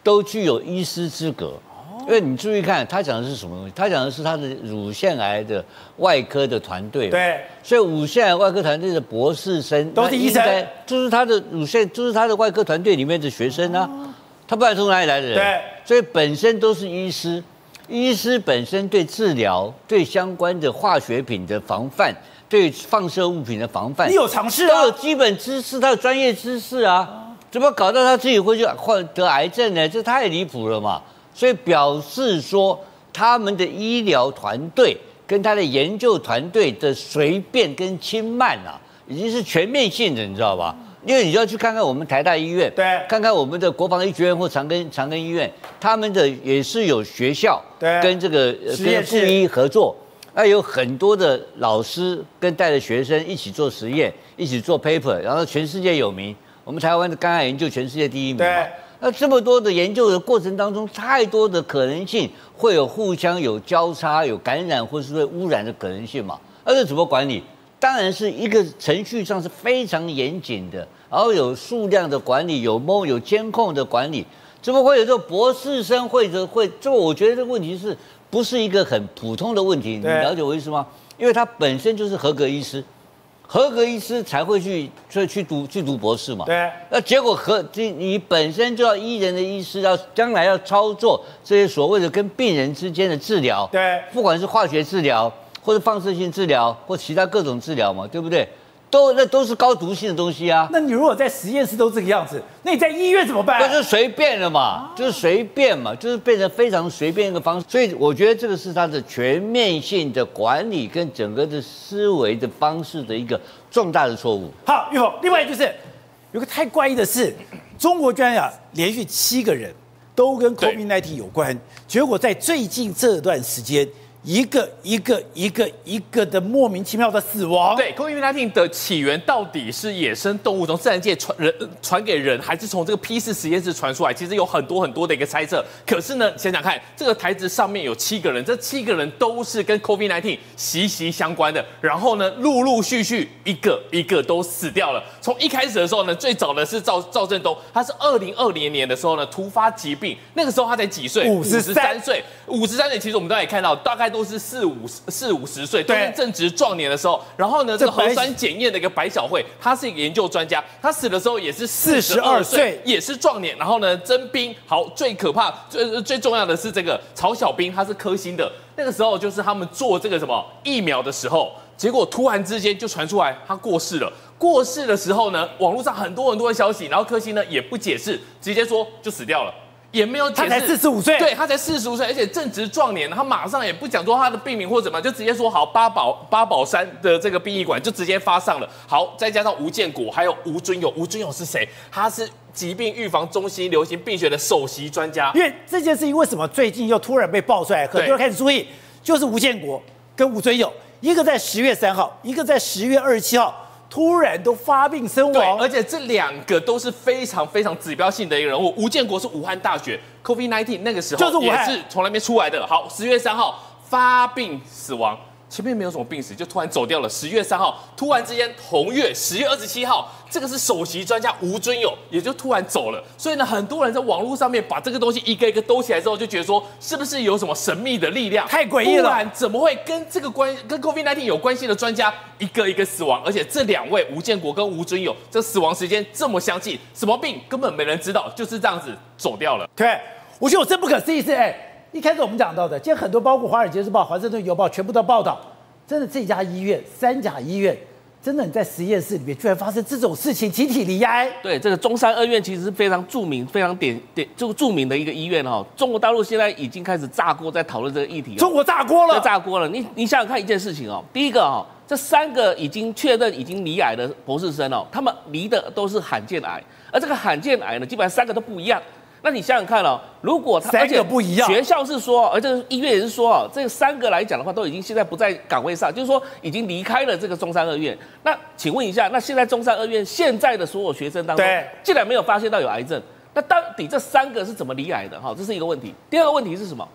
都具有医师资格。哦、因为你注意看，他讲的是什么东西？他讲的是他的乳腺癌的外科的团队。对，所以乳腺癌外科团队的博士生都是医生，就是他的乳腺，就是他的外科团队里面的学生啊。哦、他不知道从哪里来的人，对，所以本身都是医师。 医师本身对治疗、对相关的化学品的防范、对放射物品的防范，你有尝试啊？都有基本知识，他有专业知识啊，怎么搞到他自己会去患得癌症呢？这太离谱了嘛！所以表示说，他们的医疗团队跟他的研究团队的随便跟轻慢啊，已经是全面性的，你知道吧？ 因为你就要去看看我们台大医院，对，看看我们的国防医学院或长庚长庚医院，他们的也是有学校跟这个跟附医合作，那有很多的老师跟带着学生一起做实验，一起做 paper， 然后全世界有名。我们台湾的肝癌研究全世界第一名嘛。那这么多的研究的过程当中，太多的可能性会有互相有交叉、有感染或是会污染的可能性嘛？那这怎么管理？ 当然是一个程序上是非常严谨的，然后有数量的管理，有某有监控的管理，怎么会有这种博士生会者会？这我觉得这个问题是不是一个很普通的问题？你了解我意思吗？因为他本身就是合格医师，合格医师才会去去去读去读博士嘛。对。那结果和你你本身就要医人的医师，要将来要操作这些所谓的跟病人之间的治疗，对，不管是化学治疗。 或者放射性治疗，或其他各种治疗嘛，对不对？都那都是高毒性的东西啊。那你如果在实验室都这个样子，那你在医院怎么办、啊？那就随便了嘛，啊、就是随便嘛，就是变成非常随便一个方式。所以我觉得这个是它的全面性的管理跟整个的思维的方式的一个重大的错误。好，玉凤，另外就是有个太怪异的事，中国居然啊连续七个人都跟 COVID 十九 有关，结果在最近这段时间。 一个一个一个一个的莫名其妙的死亡。对 COVID 十九 的起源到底是野生动物从自然界传人传给人，还是从这个 P 四实验室传出来？其实有很多很多的一个猜测。可是呢，想想看，这个台子上面有七个人，这七个人都是跟 COVID 十九 息息相关的。然后呢，陆陆续续一个一个都死掉了。从一开始的时候呢，最早的是赵赵振东，他是二零二零年的时候呢突发疾病，那个时候他才几岁？五十三岁。五十三岁，其实我们刚才也看到，大概都。 都是四五四五十岁，都是正值壮年的时候。然后呢，这个核酸检验的一个白小慧，她是一个研究专家，她死的时候也是四十二岁，也是壮年。然后呢，征兵好，最可怕、最最重要的是这个曹小兵，他是科兴的。那个时候就是他们做这个什么疫苗的时候，结果突然之间就传出来他过世了。 过世的时候呢，网络上很多很多的消息，然后科兴呢也不解释，直接说就死掉了。 也没有解释，他才四十五岁，对他才四十五岁，而且正值壮年，他马上也不讲说他的病名或怎么样，就直接说好八宝八宝山的这个殡仪馆就直接发上了。好，再加上吴建国还有吴尊友，吴尊友是谁？他是疾病预防中心流行病学的首席专家。因为这件事情为什么最近又突然被爆出来，很多人开始注意，就是吴建国跟吴尊友，一个在十月三号，一个在十月二十七号。 突然都发病身亡，而且这两个都是非常非常指标性的一个人物。吴建国是武汉大学 COVID 十九 那个时候就是也是从那边出来的。好，十月三号发病死亡，前面没有什么病史，就突然走掉了。十月三号，突然之间同月十月二十七号，这个是首席专家吴尊友也就突然走了。所以呢，很多人在网络上面把这个东西一个一个兜起来之后，就觉得说是不是有什么神秘的力量？太诡异了，不然怎么会跟这个关跟 COVID 十九 有关系的专家一个一个死亡？而且这两位吴建国跟吴尊友这死亡时间这么相近，什么病根本没人知道，就是这样子走掉了。对，我觉得我真不可思议是哎。欸一开始我们讲到的，今天很多包括《华尔街日报》、《华盛顿邮报》全部都报道，真的这家医院、三甲医院，真的你在实验室里面居然发生这种事情，集体罹癌。对，这个中山二院其实是非常著名、非常点点就著名的一个医院哈。中国大陆现在已经开始炸锅，在讨论这个议题。中国炸锅了，炸锅了。你你想想看一件事情哦，第一个哈，这三个已经确认已经罹癌的博士生哦，他们罹的都是罕见癌，而这个罕见癌呢，基本上三个都不一样。那你想想看哦，如果他三个不一样，学校是说，而这个医院也是说啊，这三个来讲的话，都已经现在不在岗位上，就是说已经离开了这个中山二院。那请问一下，那现在中山二院现在的所有学生当中，竟然没有发现到有癌症，那到底这三个是怎么罹癌的？哈，这是一个问题。第二个问题是什么？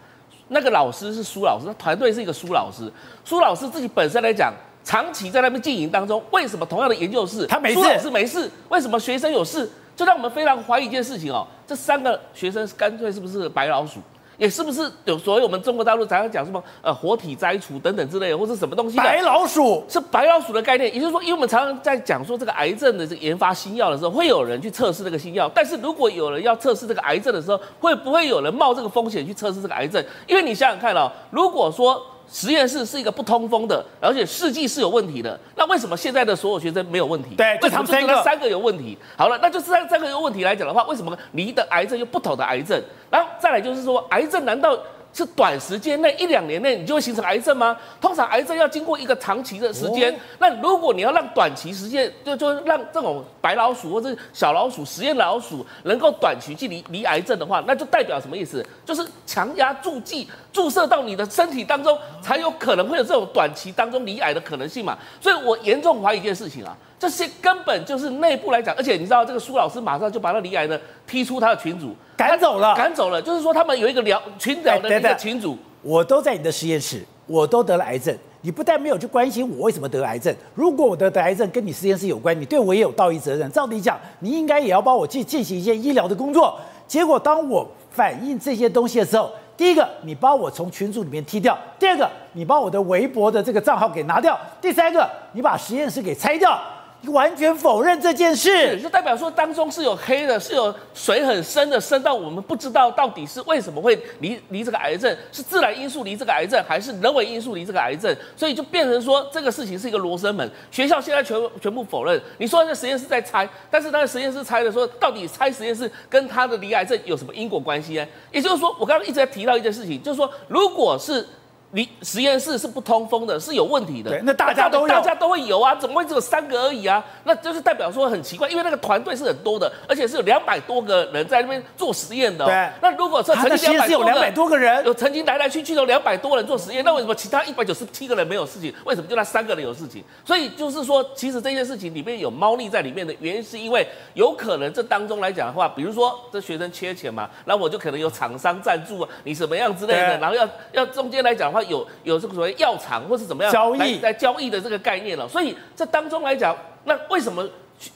那个老师是苏老师，他团队是一个苏老师，苏老师自己本身来讲。长期在那边经营当中，为什么同样的研究室他没事，苏老师没事，为什么学生有事？就让我们非常怀疑一件事情哦，这三个学生干脆是不是白老鼠？也是不是有所谓我们中国大陆常常讲什么呃活体摘除等等之类的，或是什么东西的？白老鼠是白老鼠的概念，也就是说，因为我们常常在讲说这个癌症的这个研发新药的时候，会有人去测试这个新药，但是如果有人要测试这个癌症的时候，会不会有人冒这个风险去测试这个癌症？因为你想想看哦，如果说。实验室是一个不通风的，而且试剂是有问题的。那为什么现在的所有学生没有问题？对，就他们三个，三个有问题。好了，那就是三三个有问题来讲的话，为什么离的癌症又不同的癌症？然后再来就是说，癌症难道是短时间内一两年内你就会形成癌症吗？通常癌症要经过一个长期的时间。哦、那如果你要让短期实验，就就让这种白老鼠或者小老鼠、实验老鼠能够短期去离离癌症的话，那就代表什么意思？就是强压注剂注射到你的身体当中，才有可能会有这种短期当中离癌的可能性嘛。所以我严重怀疑一件事情啊。这些根本就是内部来讲，而且你知道这个苏老师马上就把那罹癌的踢出他的群组，赶走了，赶走了。就是说他们有一个聊群聊的一个群组，我都在你的实验室，我都得了癌症。你不但没有去关心我为什么得癌症，如果我得得癌症跟你实验室有关，你对我也有道义责任。照理讲，你应该也要帮我去进行一些医疗的工作。结果当我反映这些东西的时候，第一个，你把我从群组里面踢掉；第二个，你把我的微博的这个账号给拿掉；第三个，你把实验室给拆掉。完全否认这件事，就代表说当中是有黑的，是有水很深的，深到我们不知道到底是为什么会离离这个癌症，是自然因素离这个癌症，还是人为因素离这个癌症？所以就变成说这个事情是一个罗生门。学校现在全全部否认，你说那实验室在猜，但是那个实验室猜的说，到底猜实验室跟他的罹癌症有什么因果关系呢？也就是说，我刚刚一直在提到一件事情，就是说如果是。你实验室是不通风的，是有问题的。对，那大家都大家都会有啊，怎么会只有三个而已啊？那就是代表说很奇怪，因为那个团队是很多的，而且是有两百多个人在那边做实验的、哦。对，那如果说曾经两百多个人，有曾经来来去去都两百多人做实验，那为什么其他一百九十七个人没有事情？为什么就那三个人有事情？所以就是说，其实这件事情里面有猫腻在里面的原因，是因为有可能这当中来讲的话，比如说这学生缺钱嘛，那我就可能有厂商赞助啊，你什么样之类的，然后要要中间来讲的话。有有这个所谓药厂或是怎么样交易在交易的这个概念了、哦，所以这当中来讲，那为什么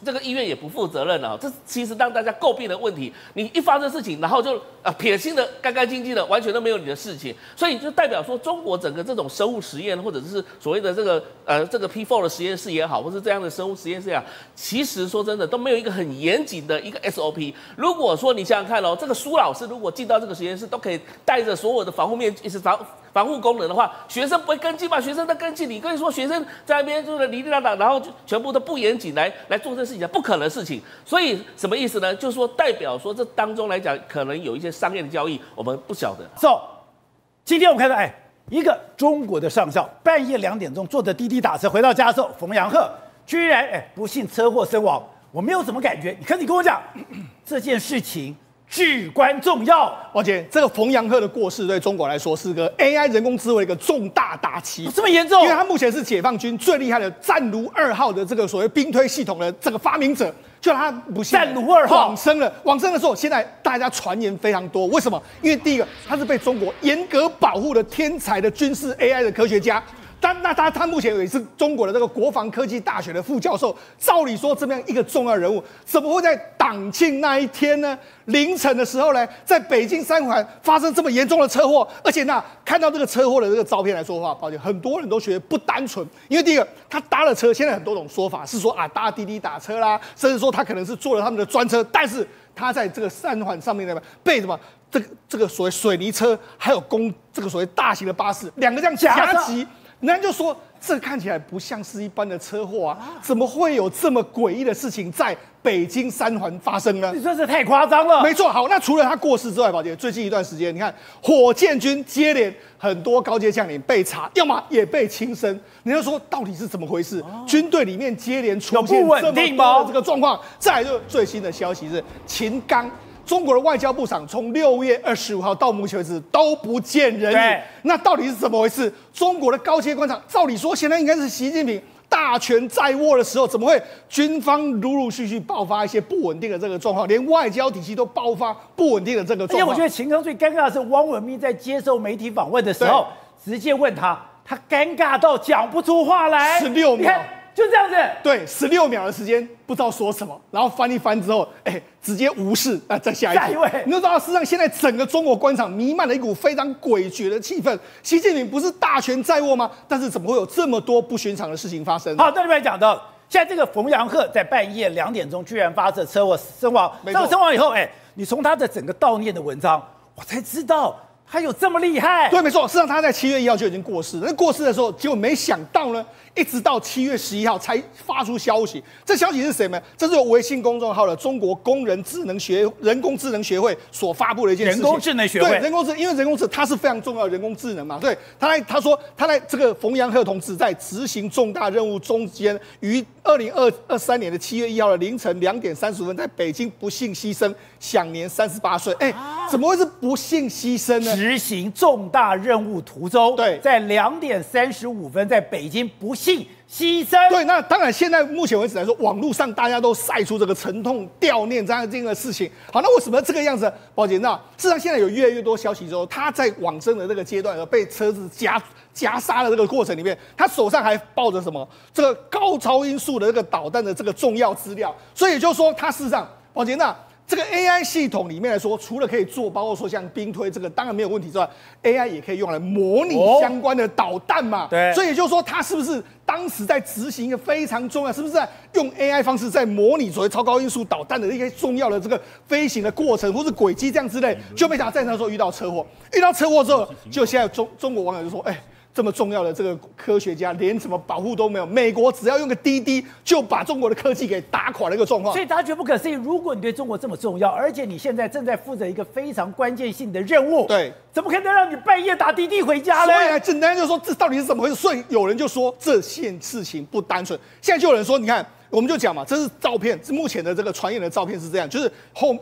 这个医院也不负责任呢、哦？这其实让大家诟病的问题，你一发生事情，然后就啊撇清的干干净净的，完全都没有你的事情，所以就代表说中国整个这种生物实验或者是所谓的这个呃这个 P 四 的实验室也好，或是这样的生物实验室也好，其实说真的都没有一个很严谨的一个 S O P。如果说你想想看哦，这个苏老师如果进到这个实验室，都可以带着所有的防护面具是防。防护功能的话，学生不会跟进嘛？学生在跟进，你可以说学生在那边就是离离拉拉，然后就全部都不严谨来来做这事情，不可能的事情。所以什么意思呢？就是说代表说这当中来讲，可能有一些商业的交易，我们不晓得。So， 今天我们看到，哎，一个中国的上校半夜两点钟坐着滴滴打车回到家之后，冯阳鹤居然哎不幸车祸身亡，我没有什么感觉。可你跟我讲这件事情。至关重要，而且这个冯阳鹤的过世对中国来说是个 A I 人工智慧的一个重大打击，这么严重？因为他目前是解放军最厉害的战卢二号的这个所谓兵推系统的这个发明者，就他不幸战卢二号往生了。往生的时候，现在大家传言非常多，为什么？因为第一个，他是被中国严格保护的天才的军事 A I 的科学家。他那他他目前也是中国的这个国防科技大学的副教授，照理说这么样一个重要人物，怎么会在党庆那一天呢？凌晨的时候呢，在北京三环发生这么严重的车祸？而且那看到这个车祸的这个照片来说的话，抱歉，很多人都觉得不单纯，因为第一个他搭了车，现在很多种说法是说啊搭滴滴打车啦，甚至说他可能是坐了他们的专车，但是他在这个三环上面呢被什么？ 这个这个所谓水泥车，还有公这个所谓大型的巴士，两个这样夹击，人家就说这看起来不像是一般的车祸啊，怎么会有这么诡异的事情在北京三环发生呢？你真是太夸张了。没错，好，那除了他过世之外，宝杰最近一段时间，你看火箭军接连很多高阶将领被查，要么也被轻生，你就说到底是怎么回事？哦、军队里面接连出现这么多的这个状况，再来就最新的消息是秦刚。 中国的外交部长从六月二十五号到目前为止都不见人影，那到底是怎么回事？中国的高阶官场，照理说现在应该是习近平大权在握的时候，怎么会军方陆陆续续爆发一些不稳定的这个状况，连外交体系都爆发不稳定的这个状况？而且我觉得秦刚最尴尬的是，汪文斌在接受媒体访问的时候，直接问他，他尴尬到讲不出话来，十六秒。 就这样子，对，十六秒的时间不知道说什么，然后翻一翻之后，哎、欸，直接无视，那、啊、再下一位。下一位你就知道，事实上现在整个中国官场弥漫了一股非常诡谲的气氛。习近平不是大权在握吗？但是怎么会有这么多不寻常的事情发生？好，那里面讲到，现在这个冯阳鹤在半夜两点钟居然发生车祸身亡，然后身亡以后，哎、欸，你从他的整个悼念的文章，我才知道。 还有这么厉害？对，没错。事实上，他在七月一号就已经过世了。那过世的时候，结果没想到呢，一直到七月十一号才发出消息。这消息是谁呢？这是由微信公众号的中国工人智能学人工智能学会所发布的一件事情。人工智能学会对人工智，因为人工智它是非常重要的人工智能嘛。对，他在他说他在这个冯阳鹤同志在执行重大任务中间，于二零二三年的七月一号的凌晨两点三十分，在北京不幸牺牲，享年三十八岁。哎、欸，怎么会是不幸牺牲呢？ 执行重大任务途中，对，在两点三十五分，在北京不幸牺牲。对，那当然，现在目前为止来说，网络上大家都晒出这个沉痛悼念这样这样的事情。好，那为什么这个样子？宝姐，那事实上现在有越来越多消息说，他在往生的这个阶段，被车子夹夹杀的这个过程里面，他手上还抱着什么？这个高超音速的这个导弹的这个重要资料。所以也就是说，他事实上，宝姐那。 这个 A I 系统里面来说，除了可以做，包括说像兵推这个当然没有问题之外 ，A I 也可以用来模拟相关的导弹嘛。哦、对，所以也就是说，它是不是当时在执行一个非常重要，是不是在用 A I 方式在模拟所谓超高音速导弹的一些重要的这个飞行的过程或是轨迹这样之类？就没想到在那时候遇到车祸，遇到车祸之后，就现在中中国网友就说，哎。 这么重要的这个科学家，连什么保护都没有。美国只要用个滴滴，就把中国的科技给打垮的一个状况。所以大家觉得不可思议。如果你对中国这么重要，而且你现在正在负责一个非常关键性的任务，对，怎么可能让你半夜打滴滴回家呢？所以简单就说，这到底是怎么回事？所以有人就说这件事情不单纯。现在就有人说，你看。 我们就讲嘛，这是照片，是目前的这个传言的照片是这样，就是后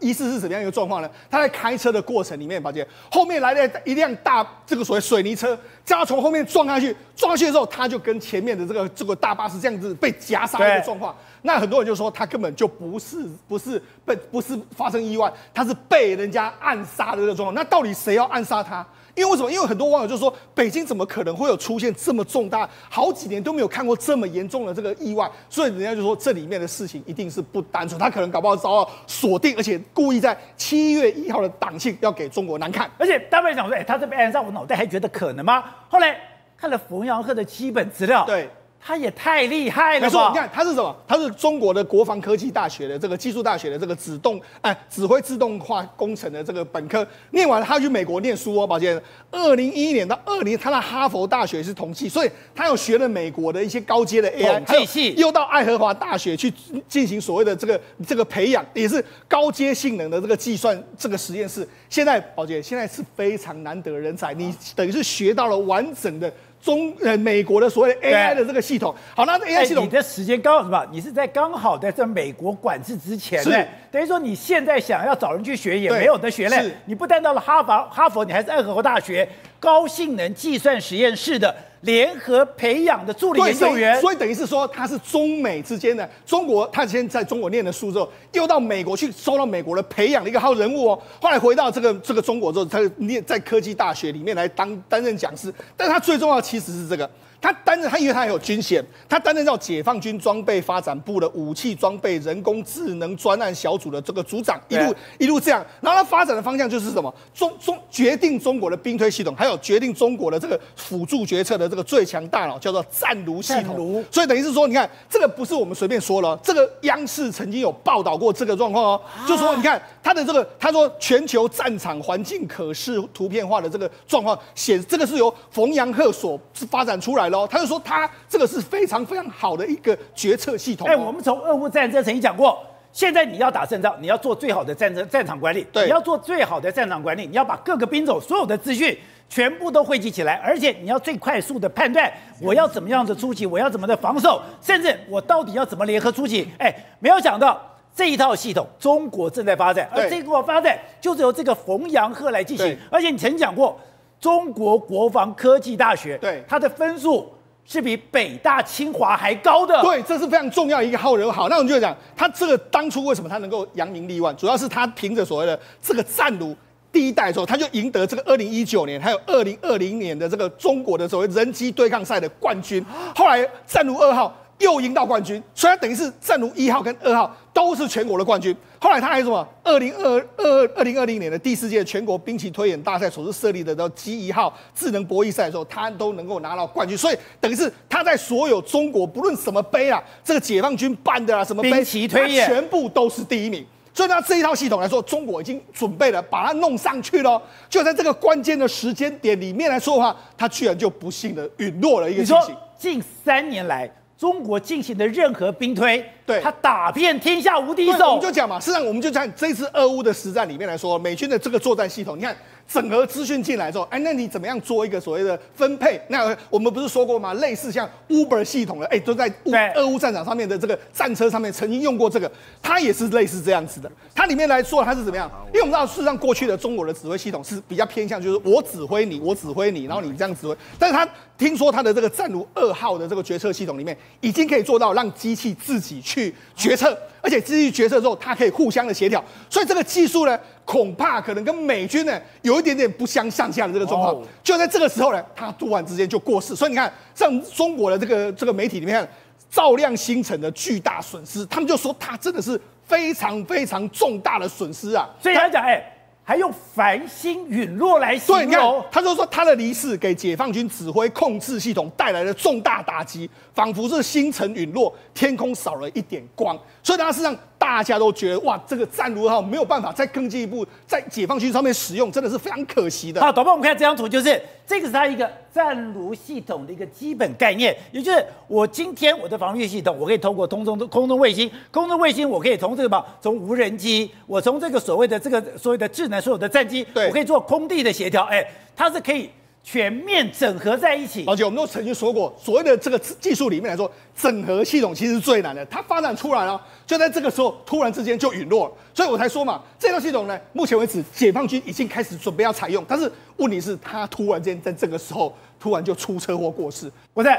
疑似是怎么样一个状况呢？他在开车的过程里面，宝姐后面来了一辆大这个所谓水泥车，叫他从后面撞下去，撞下去的时候，他就跟前面的这个这个大巴士这样子被夹杀的一个状况。那很多人就说他根本就不是不是被不是发生意外，他是被人家暗杀的这个状况。那到底谁要暗杀他？ 因为为什么？因为很多网友就说，北京怎么可能会有出现这么重大，好几年都没有看过这么严重的这个意外，所以人家就说这里面的事情一定是不单纯，他可能搞不好遭到锁定，而且故意在七月一号的党庆要给中国难看。而且大家讲说，哎、欸，他这被暗杀，我脑袋还觉得可能吗？后来看了冯阳鹤的基本资料，对。 他也太厉害了吧！你看他是什么？他是中国的国防科技大学的这个技术大学的这个自动哎指挥自动化工程的这个本科，念完了他去美国念书哦，宝剑。二零一一年到二零，他在哈佛大学是统计，所以他有学了美国的一些高阶的 A I 统计系，又到爱荷华大学去进行所谓的这个这个培养，也是高阶性能的这个计算这个实验室。现在宝剑现在是非常难得的人才，你等于是学到了完整的。 中呃，美国的所谓的 A I 的这个系统，好，那 A I 系统、欸、你的时间刚好什么？你是在刚好在这美国管制之前呢，等于说你现在想要找人去学也没有得学嘞。你不但到了哈佛，哈佛你还是爱荷华大学高性能计算实验室的联合培养的助理研究员。所以等于是说，他是中美之间的，中国他先在中国念了书之后，又到美国去受到美国的培养的一个号人物哦。后来回到这个这个中国之后，他念在科技大学里面来当担任讲师。但是他最重要的其实是这个。 他担任他，因为他还有军衔，他担任到解放军装备发展部的武器装备人工智能专案小组的这个组长，一路一路这样。然后他发展的方向就是什么？中中决定中国的兵推系统，还有决定中国的这个辅助决策的这个最强大脑，叫做战卢系统。所以等于是说，你看这个不是我们随便说了，这个央视曾经有报道过这个状况哦，就说你看他的这个，他说全球战场环境可视图片化的这个状况，显这个是由冯阳鹤所发展出来。 他就说他这个是非常非常好的一个决策系统、哦。哎、欸，我们从俄乌战争曾经讲过，现在你要打胜仗，你要做最好的战争战场管理，你要做最好的战场管理，你要把各个兵种所有的资讯全部都汇集起来，而且你要最快速的判断我要怎么样的出击，我要怎么的防守，甚至我到底要怎么联合出击。哎、欸，没有想到。 这一套系统，中国正在发展，而这个发展就是由这个冯阳鹤来进行。而且你曾讲过，中国国防科技大学，对它的分数是比北大、清华还高的。对，这是非常重要一个号人物。好，那我们就讲，他这个当初为什么他能够扬名立万，主要是他凭着所谓的这个战卢。 第一代的时候，他就赢得这个二零一九年还有二零二零年的这个中国的所谓人机对抗赛的冠军。后来战卢二号又赢到冠军，所以他等于是战卢一号跟二号都是全国的冠军。后来他还有什么？二零二二二零二零年的第四届全国兵棋推演大赛所设立的叫机一号智能博弈赛的时候，他都能够拿到冠军。所以等于是他在所有中国不论什么杯啊，这个解放军办的啊什么兵棋推演，全部都是第一名。 所以呢，这一套系统来说，中国已经准备了把它弄上去了。就在这个关键的时间点里面来说的话，它居然就不幸的陨落了一个情形。近三年来，中国进行的任何兵推，对它打遍天下无敌手。我们就讲嘛，事实上我们就看这次俄乌的实战里面来说，美军的这个作战系统，你看。 整合资讯进来之后，哎，那你怎么样做一个所谓的分配？那我们不是说过吗？类似像 Uber 系统的，哎，都在俄乌战场上面的这个战车上面曾经用过这个，它也是类似这样子的。它里面来说它是怎么样？因为我们知道，事实上过去的中国的指挥系统是比较偏向就是我指挥你，我指挥你，然后你这样指挥。但是它听说它的这个战卢二号的这个决策系统里面，已经可以做到让机器自己去决策，而且自己决策之后，它可以互相的协调。所以这个技术呢？ 恐怕可能跟美军呢有一点点不相上下的这个状况， oh. 就在这个时候呢，他突然之间就过世，所以你看，像中国的这个这个媒体里面，照亮星辰的巨大损失，他们就说他真的是非常非常重大的损失啊，所以他讲哎。欸 还用繁星陨落来形容？对，你看，他就说他的离世给解放军指挥控制系统带来了重大打击，仿佛是星辰陨落，天空少了一点光。所以，他事实上大家都觉得，哇，这个战卢号没有办法再更进一步在解放军上面使用，真的是非常可惜的。好，导播，我们看这张图，就是这个是它一个战卢系统的一个基本概念，也就是我今天我的防御系统，我可以透过空中空中卫星，空中卫星我可以从这个嘛，从无人机，我从这个所谓的这个所谓的智能。 所有的战机，我可以做空地的协调，哎、欸，它是可以全面整合在一起。而且我们都曾经说过，所谓的这个技术里面来说，整合系统其实最难的。它发展出来了，就在这个时候突然之间就陨落了，所以我才说嘛，这套系统呢，目前为止解放军已经开始准备要采用，但是问题是，它突然间在这个时候突然就出车祸过世。我在，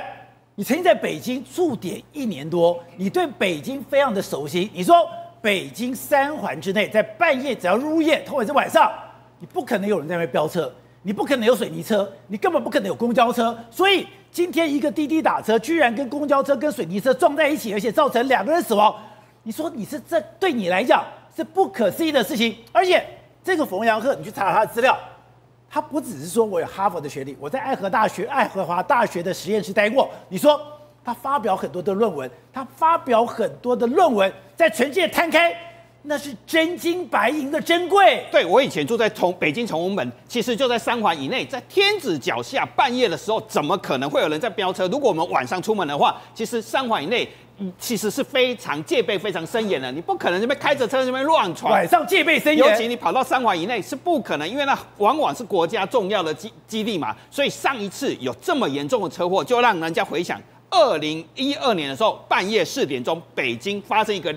你曾经在北京驻点一年多，你对北京非常的熟悉，你说。 北京三环之内，在半夜只要入夜，或者是晚上，你不可能有人在那边飙车，你不可能有水泥车，你根本不可能有公交车。所以今天一个滴滴打车，居然跟公交车跟水泥车撞在一起，而且造成两个人死亡。你说你是这对你来讲是不可思议的事情。而且这个冯阳鹤，你去查他的资料，他不只是说我有哈佛的学历，我在爱荷大学、爱荷华大学的实验室待过。你说。 他发表很多的论文，他发表很多的论文，在全世界摊开，那是真金白银的珍贵。对我以前住在同北京崇文门，其实就在三环以内，在天子脚下，半夜的时候怎么可能会有人在飙车？如果我们晚上出门的话，其实三环以内。 其实是非常戒备非常森严的，你不可能这边开着车这边乱闯。晚上戒备森严，尤其你跑到三环以内是不可能，因为那往往是国家重要的基基地嘛。所以上一次有这么严重的车祸，就让人家回想二零一二年的时候，半夜四点钟，北京发生一个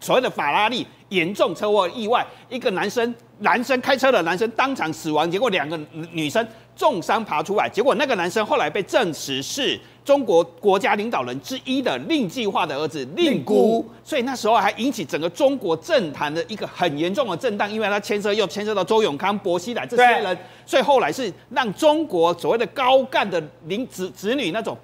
所谓的法拉利严重车祸意外，一个男生男生开车的男生当场死亡，结果两个女生重伤爬出来。结果那个男生后来被证实是中国国家领导人之一的令计划的儿子令姑，所以那时候还引起整个中国政坛的一个很严重的震荡，因为他牵涉又牵涉到周永康、薄熙来这些人，所以后来是让中国所谓的高干的领子子女那种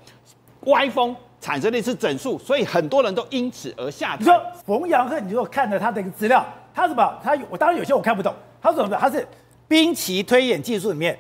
歪风。 产生了一次整数，所以很多人都因此而下台。你说冯阳鹤，你说看了他的一个资料，他怎么？他有我当然有些我看不懂，他怎么？他是兵棋推演技术里面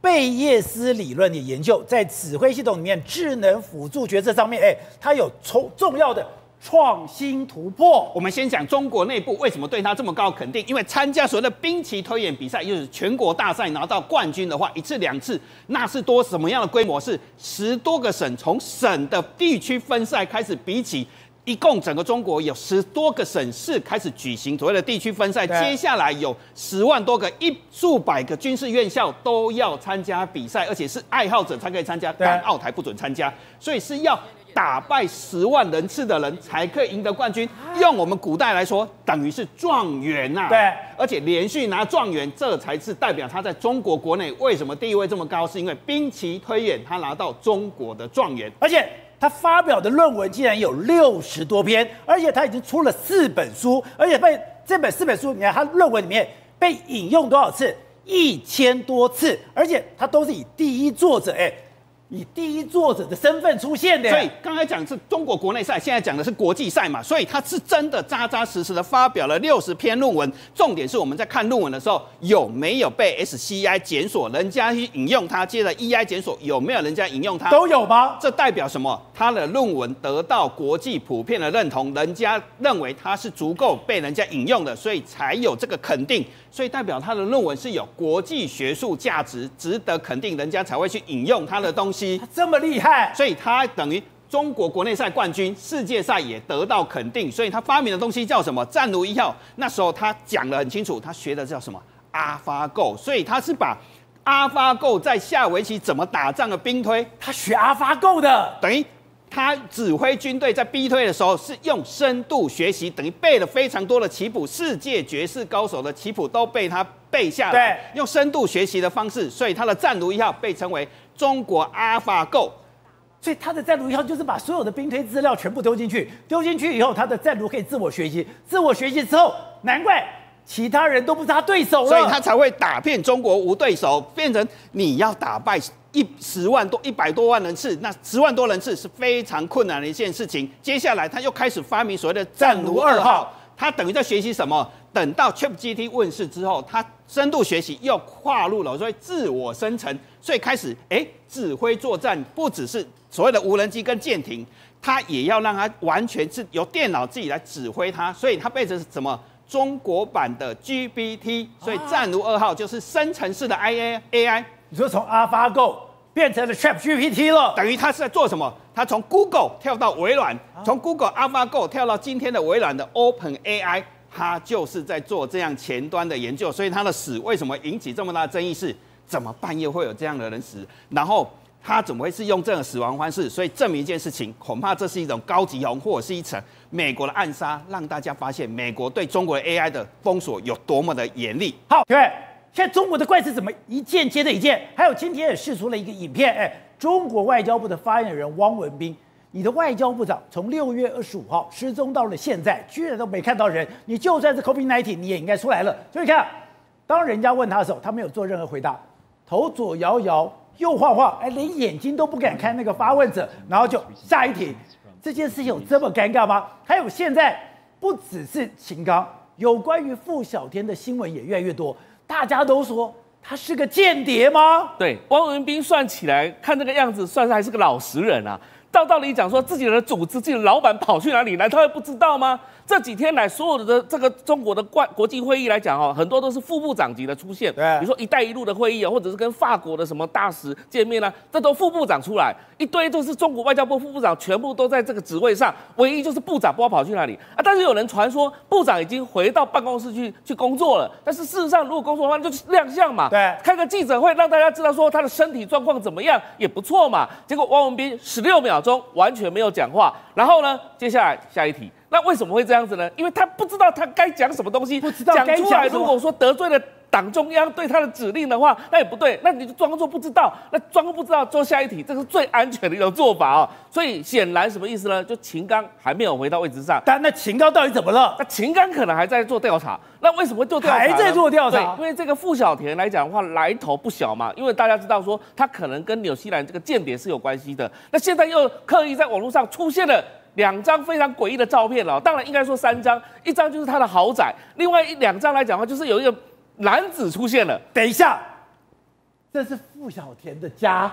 贝叶斯理论的研究，在指挥系统里面智能辅助决策上面，哎，他有重重要的。 创新突破，我们先讲中国内部为什么对他这么高肯定？因为参加所谓的兵棋推演比赛，就是全国大赛拿到冠军的话，一次两次，那是多什么样的规模？是十多个省，从省的地区分赛开始比起。 一共整个中国有十多个省市开始举行所谓的地区分赛，接下来有十万多个、一数百个军事院校都要参加比赛，而且是爱好者才可以参加，但奥台不准参加，所以是要打败十万人次的人才可以赢得冠军。用我们古代来说，等于是状元呐。对，而且连续拿状元，这才是代表他在中国国内为什么地位这么高，是因为兵棋推演他拿到中国的状元，而且。 他发表的论文竟然有六十多篇，而且他已经出了四本书，而且被这本四本书，你看他论文里面被引用多少次？一千多次，而且他都是以第一作者，哎，以第一作者的身份出现的。所以刚才讲是中国国内赛，现在讲的是国际赛嘛，所以他是真的扎扎实实的发表了六十篇论文。重点是我们在看论文的时候，有没有被 S C I 检索，人家去引用他，接着 E I 检索，有没有人家引用他？都有吗？这代表什么？ 他的论文得到国际普遍的认同，人家认为他是足够被人家引用的，所以才有这个肯定，所以代表他的论文是有国际学术价值，值得肯定，人家才会去引用他的东西。这么厉害，所以他等于中国国内赛冠军，世界赛也得到肯定，所以他发明的东西叫什么？战如一号。那时候他讲得很清楚，他学的叫什么 ？AlphaGo， 所以他是把。 AlphaGo 在下围棋怎么打仗的兵推，他学 AlphaGo 的，等于。 他指挥军队在逼推的时候，是用深度学习，等于背了非常多的棋谱，世界绝世高手的棋谱都被他背下来，用深度学习的方式，所以他的“战如一号”被称为中国 AlphaGo。所以他的“战如一号”就是把所有的兵推资料全部丢进去，丢进去以后，他的“战如”可以自我学习，自我学习之后，难怪。 其他人都不是他对手了，所以他才会打遍中国无对手，变成你要打败一十万多、一百多万人次，那十万多人次是非常困难的一件事情。接下来他又开始发明所谓的“战如二号”，他等于在学习什么？等到 ChatGPT 问世之后，他深度学习又跨入了所以自我生成，所以开始哎指挥作战，不只是所谓的无人机跟舰艇，他也要让它完全是由电脑自己来指挥它，所以它变成什么？ 中国版的 G P T， 所以“战如二号”就是生成式的 A I。你说从 AlphaGo 变成了 ChatGPT 了，等于它是在做什么？它从 Google 跳到微软，从 Google AlphaGo 跳到今天的微软的 OpenAI， 它就是在做这样前端的研究。所以它的死为什么引起这么大的争议？是怎么半夜会有这样的人死？然后。 他怎么会是用这种死亡方式？所以证明一件事情，恐怕这是一种高级红，或者是一层美国的暗杀，让大家发现美国对中国的 A I 的封锁有多么的严厉。好，对，现在中国的怪事怎么一件接着一件？还有今天也释出了一个影片，哎，中国外交部的发言人汪文斌，你的外交部长从六月二十五号失踪到了现在，居然都没看到人，你就算是 COVID 十九 你也应该出来了。所以看，当人家问他的时候，他没有做任何回答，头左摇摇。 又晃晃，哎，连眼睛都不敢看那个发问者，然后就下一题。这件事情有这么尴尬吗？还有现在不只是秦刚，有关于傅小天的新闻也越来越多，大家都说他是个间谍吗？对，汪文斌算起来，看这个样子，算是还是个老实人啊。照道理讲，说自己的组织、自己的老板跑去哪里，难道不知道吗？这几天来，所有的这个中国的国国际会议来讲哦，很多都是副部长级的出现。对，比如说“一带一路”的会议啊，或者是跟法国的什么大使见面啊，这都副部长出来一堆，都是中国外交部副部长，全部都在这个职位上，唯一就是部长不知道跑去哪里啊。但是有人传说部长已经回到办公室去去工作了，但是事实上如果工作的话，就亮相嘛，对，开个记者会让大家知道说他的身体状况怎么样也不错嘛。结果汪文斌十六秒。 中完全没有讲话，然后呢？接下来下一题，那为什么会这样子呢？因为他不知道他该讲什么东西，不知道讲出来。如果说得罪了党中央对他的指令的话，那也不对，那你就装作不知道，那装作不知道做下一题，这是最安全的一种做法哦。所以显然什么意思呢？就秦刚还没有回到位置上。但那秦刚到底怎么了？那秦刚可能还在做调查。那为什么做调查？还在做调查？对，因为这个傅小田来讲的话，来头不小嘛。因为大家知道说他可能跟纽西兰这个间谍是有关系的。那现在又刻意在网络上出现了。 两张非常诡异的照片哦，当然应该说三张，一张就是他的豪宅，另外一两张来讲的话，就是有一个男子出现了。等一下，这是傅小田的家，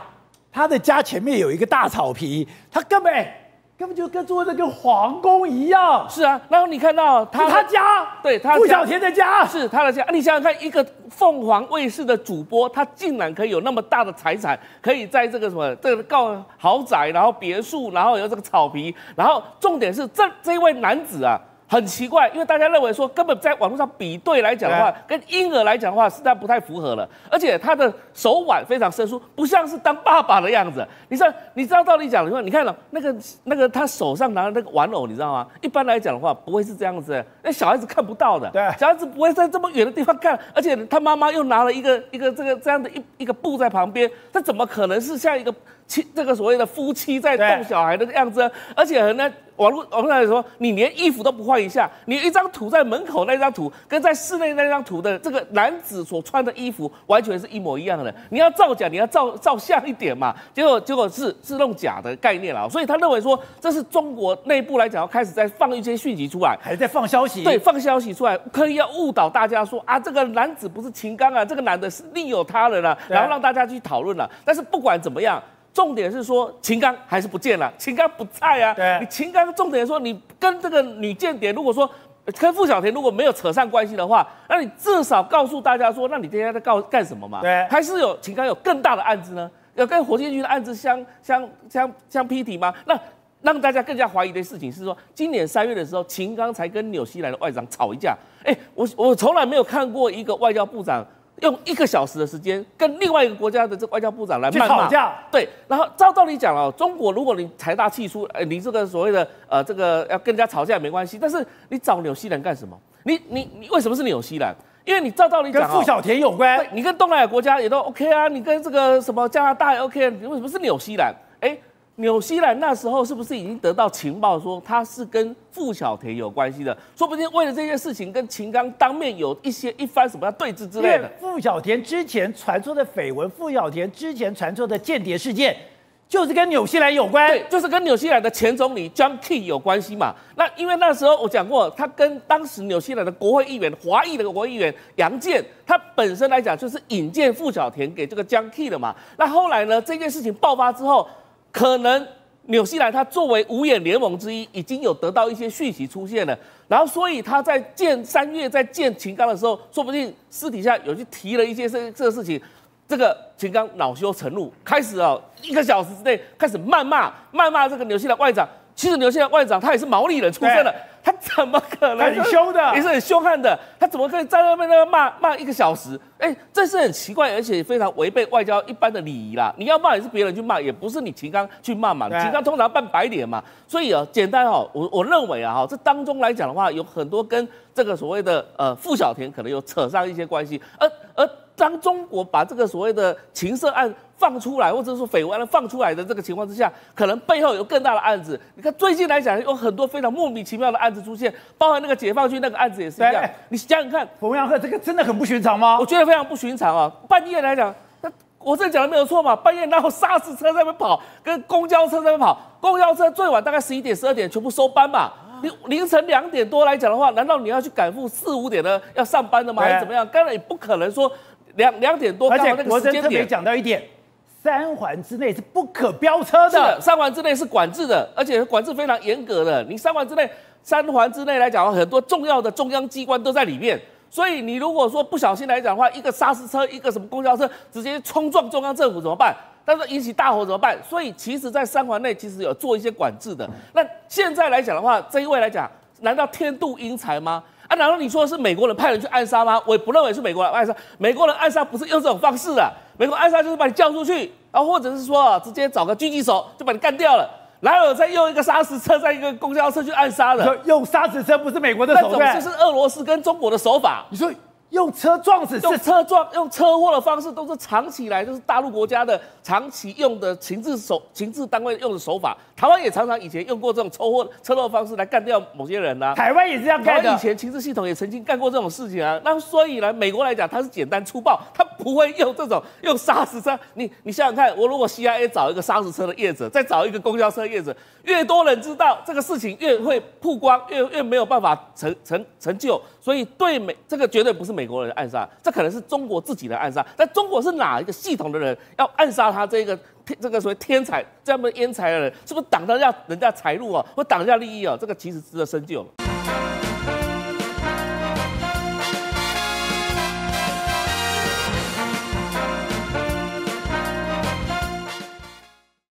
他的家前面有一个大草皮，他根本、欸、根本就跟做的跟皇宫一样。是啊，然后你看到他他家，对，他家傅小田的家是他的家、啊。你想想看，一个凤凰卫视的主播，他竟然可以有那么大的财产，可以在这个什么这个高豪宅，然后别墅，然后有这个草皮，然后重点是这这一位男子啊，很奇怪，因为大家认为说根本在网络上比对来讲的话，跟婴儿来讲的话，实在不太符合了，而且他的手腕非常生疏，不像是当爸爸的样子。你知道，你知道道理讲的话，你看了、哦、那个那个他手上拿的那个玩偶，你知道吗？一般来讲的话，不会是这样子，那小孩子看不到的，对，小孩子不会在这么远的地方看，而且他妈妈又拿了一个一个这个这样的一一个布在旁边，他怎么可能是像一个？ 妻这个所谓的夫妻在动小孩的样子，而且很呢，网络网络来说，你连衣服都不换一下，你一张图在门口那张图跟在室内那张图的这个男子所穿的衣服完全是一模一样的。你要造假，你要造造像一点嘛。结果结果是是弄假的概念啦，所以他认为说这是中国内部来讲要开始在放一些讯息出来，还在放消息，对，放消息出来，刻意要误导大家说啊，这个男子不是秦刚啊，这个男的是另有他人啊，然后让大家去讨论了。但是不管怎么样。 重点是说秦刚还是不见了，秦刚不在啊。对，你秦刚重点说你跟这个女间谍，如果说跟傅小田如果没有扯上关系的话，那你至少告诉大家说，那你今天在告干什么嘛？对，还是有秦刚有更大的案子呢？有跟火箭军的案子相相相相匹敌吗？那。 让大家更加怀疑的事情是说，今年三月的时候，秦刚才跟纽西兰的外长吵一架。哎，我我从来没有看过一个外交部长用一个小时的时间跟另外一个国家的这外交部长来谩骂。对，然后照道理讲哦，中国如果你财大气粗，呃，你这个所谓的呃这个要跟人家吵架也没关系，但是你找纽西兰干什么？你你你为什么是纽西兰？ 因为你照道理讲，跟傅小田有关，你跟东南亚国家也都 OK 啊，你跟这个什么加拿大也 OK， 你为什么是纽西兰？哎。 纽西兰那时候是不是已经得到情报说他是跟傅小田有关系的？说不定为了这件事情跟秦刚当面有一些一番什么样对峙之类的。傅小田之前传出的绯闻，傅小田之前传出的间谍事件，就是跟纽西兰有关，对，就是跟纽西兰的前总理 John Key 有关系嘛。那因为那时候我讲过，他跟当时纽西兰的国会议员，华裔的国会议员杨健。 他本身来讲就是引荐傅小田给这个 John Key 的嘛。那后来呢，这件事情爆发之后。 可能纽西兰它作为五眼联盟之一，已经有得到一些讯息出现了，然后所以他在见三月在见秦刚的时候，说不定私底下有去提了一些这这个事情，这个秦刚恼羞成怒，开始啊、哦、一个小时之内开始谩骂谩骂这个纽西兰外长。其实纽西兰外长他也是毛利人出身的，他怎么可能很凶的，也是很凶悍的，他怎么可以在那边那骂骂一个小时？ 哎，这是很奇怪，而且非常违背外交一般的礼仪啦。你要骂也是别人去骂，也不是你秦刚去骂嘛。秦刚通常扮白脸嘛，所以啊、哦，简单哦，我我认为啊，哈，这当中来讲的话，有很多跟这个所谓的呃傅小田可能有扯上一些关系。而而当中国把这个所谓的情色案放出来，或者说绯闻案放出来的这个情况之下，可能背后有更大的案子。你看最近来讲，有很多非常莫名其妙的案子出现，包含那个解放军那个案子也是一样。你想想看，冯阳鹤这个真的很不寻常吗？我觉得。 非常不寻常啊！半夜来讲，我这讲的没有错嘛。半夜然后砂石车在那边跑，跟公交车在那边跑。公交车最晚大概十一点、十二点全部收班嘛。你凌晨两点多来讲的话，难道你要去赶赴四五点的要上班的吗？还是怎么样？当然也不可能说两两点多。而且国珍特别讲到一点，三环之内是不可飙车的，三环之内是管制的，而且管制非常严格的。你三环之内，三环之内来讲，很多重要的中央机关都在里面。 所以你如果说不小心来讲的话，一个砂石车，一个什么公交车，直接冲撞中央政府怎么办？但是引起大火怎么办？所以其实，在三环内其实有做一些管制的。那现在来讲的话，这一位来讲，难道天妒英才吗？啊，难道你说是美国人派人去暗杀吗？我也不认为是美国人暗杀，美国人暗杀不是用这种方式的、啊，美国暗杀就是把你叫出去，然后或者是说、啊、直接找个狙击手就把你干掉了。 然后再用一个砂石车，再一个公交车去暗杀了。用砂石车不是美国的手段，那种就是俄罗斯跟中国的手法。你说。用车撞死，用车撞，用车祸的方式都是长期以来就是大陆国家的长期用的情治手情治单位用的手法。台湾也常常以前用过这种车祸车祸的方式来干掉某些人啊。台湾也是这样干的。以前情治系统也曾经干过这种事情啊。那所以呢，美国来讲，它是简单粗暴，它不会用这种用砂石车。你你想想看，我如果 C I A 找一个砂石车的业者，再找一个公交车业者，越多人知道这个事情，越会曝光，越越没有办法成成成就。所以对美这个绝对不是美国人的暗杀，这可能是中国自己的暗杀。但中国是哪一个系统的人要暗杀他这个这个所谓天才这样的天才的人，是不是挡到人家人家财路啊，或挡人家利益啊？这个其实值得深究。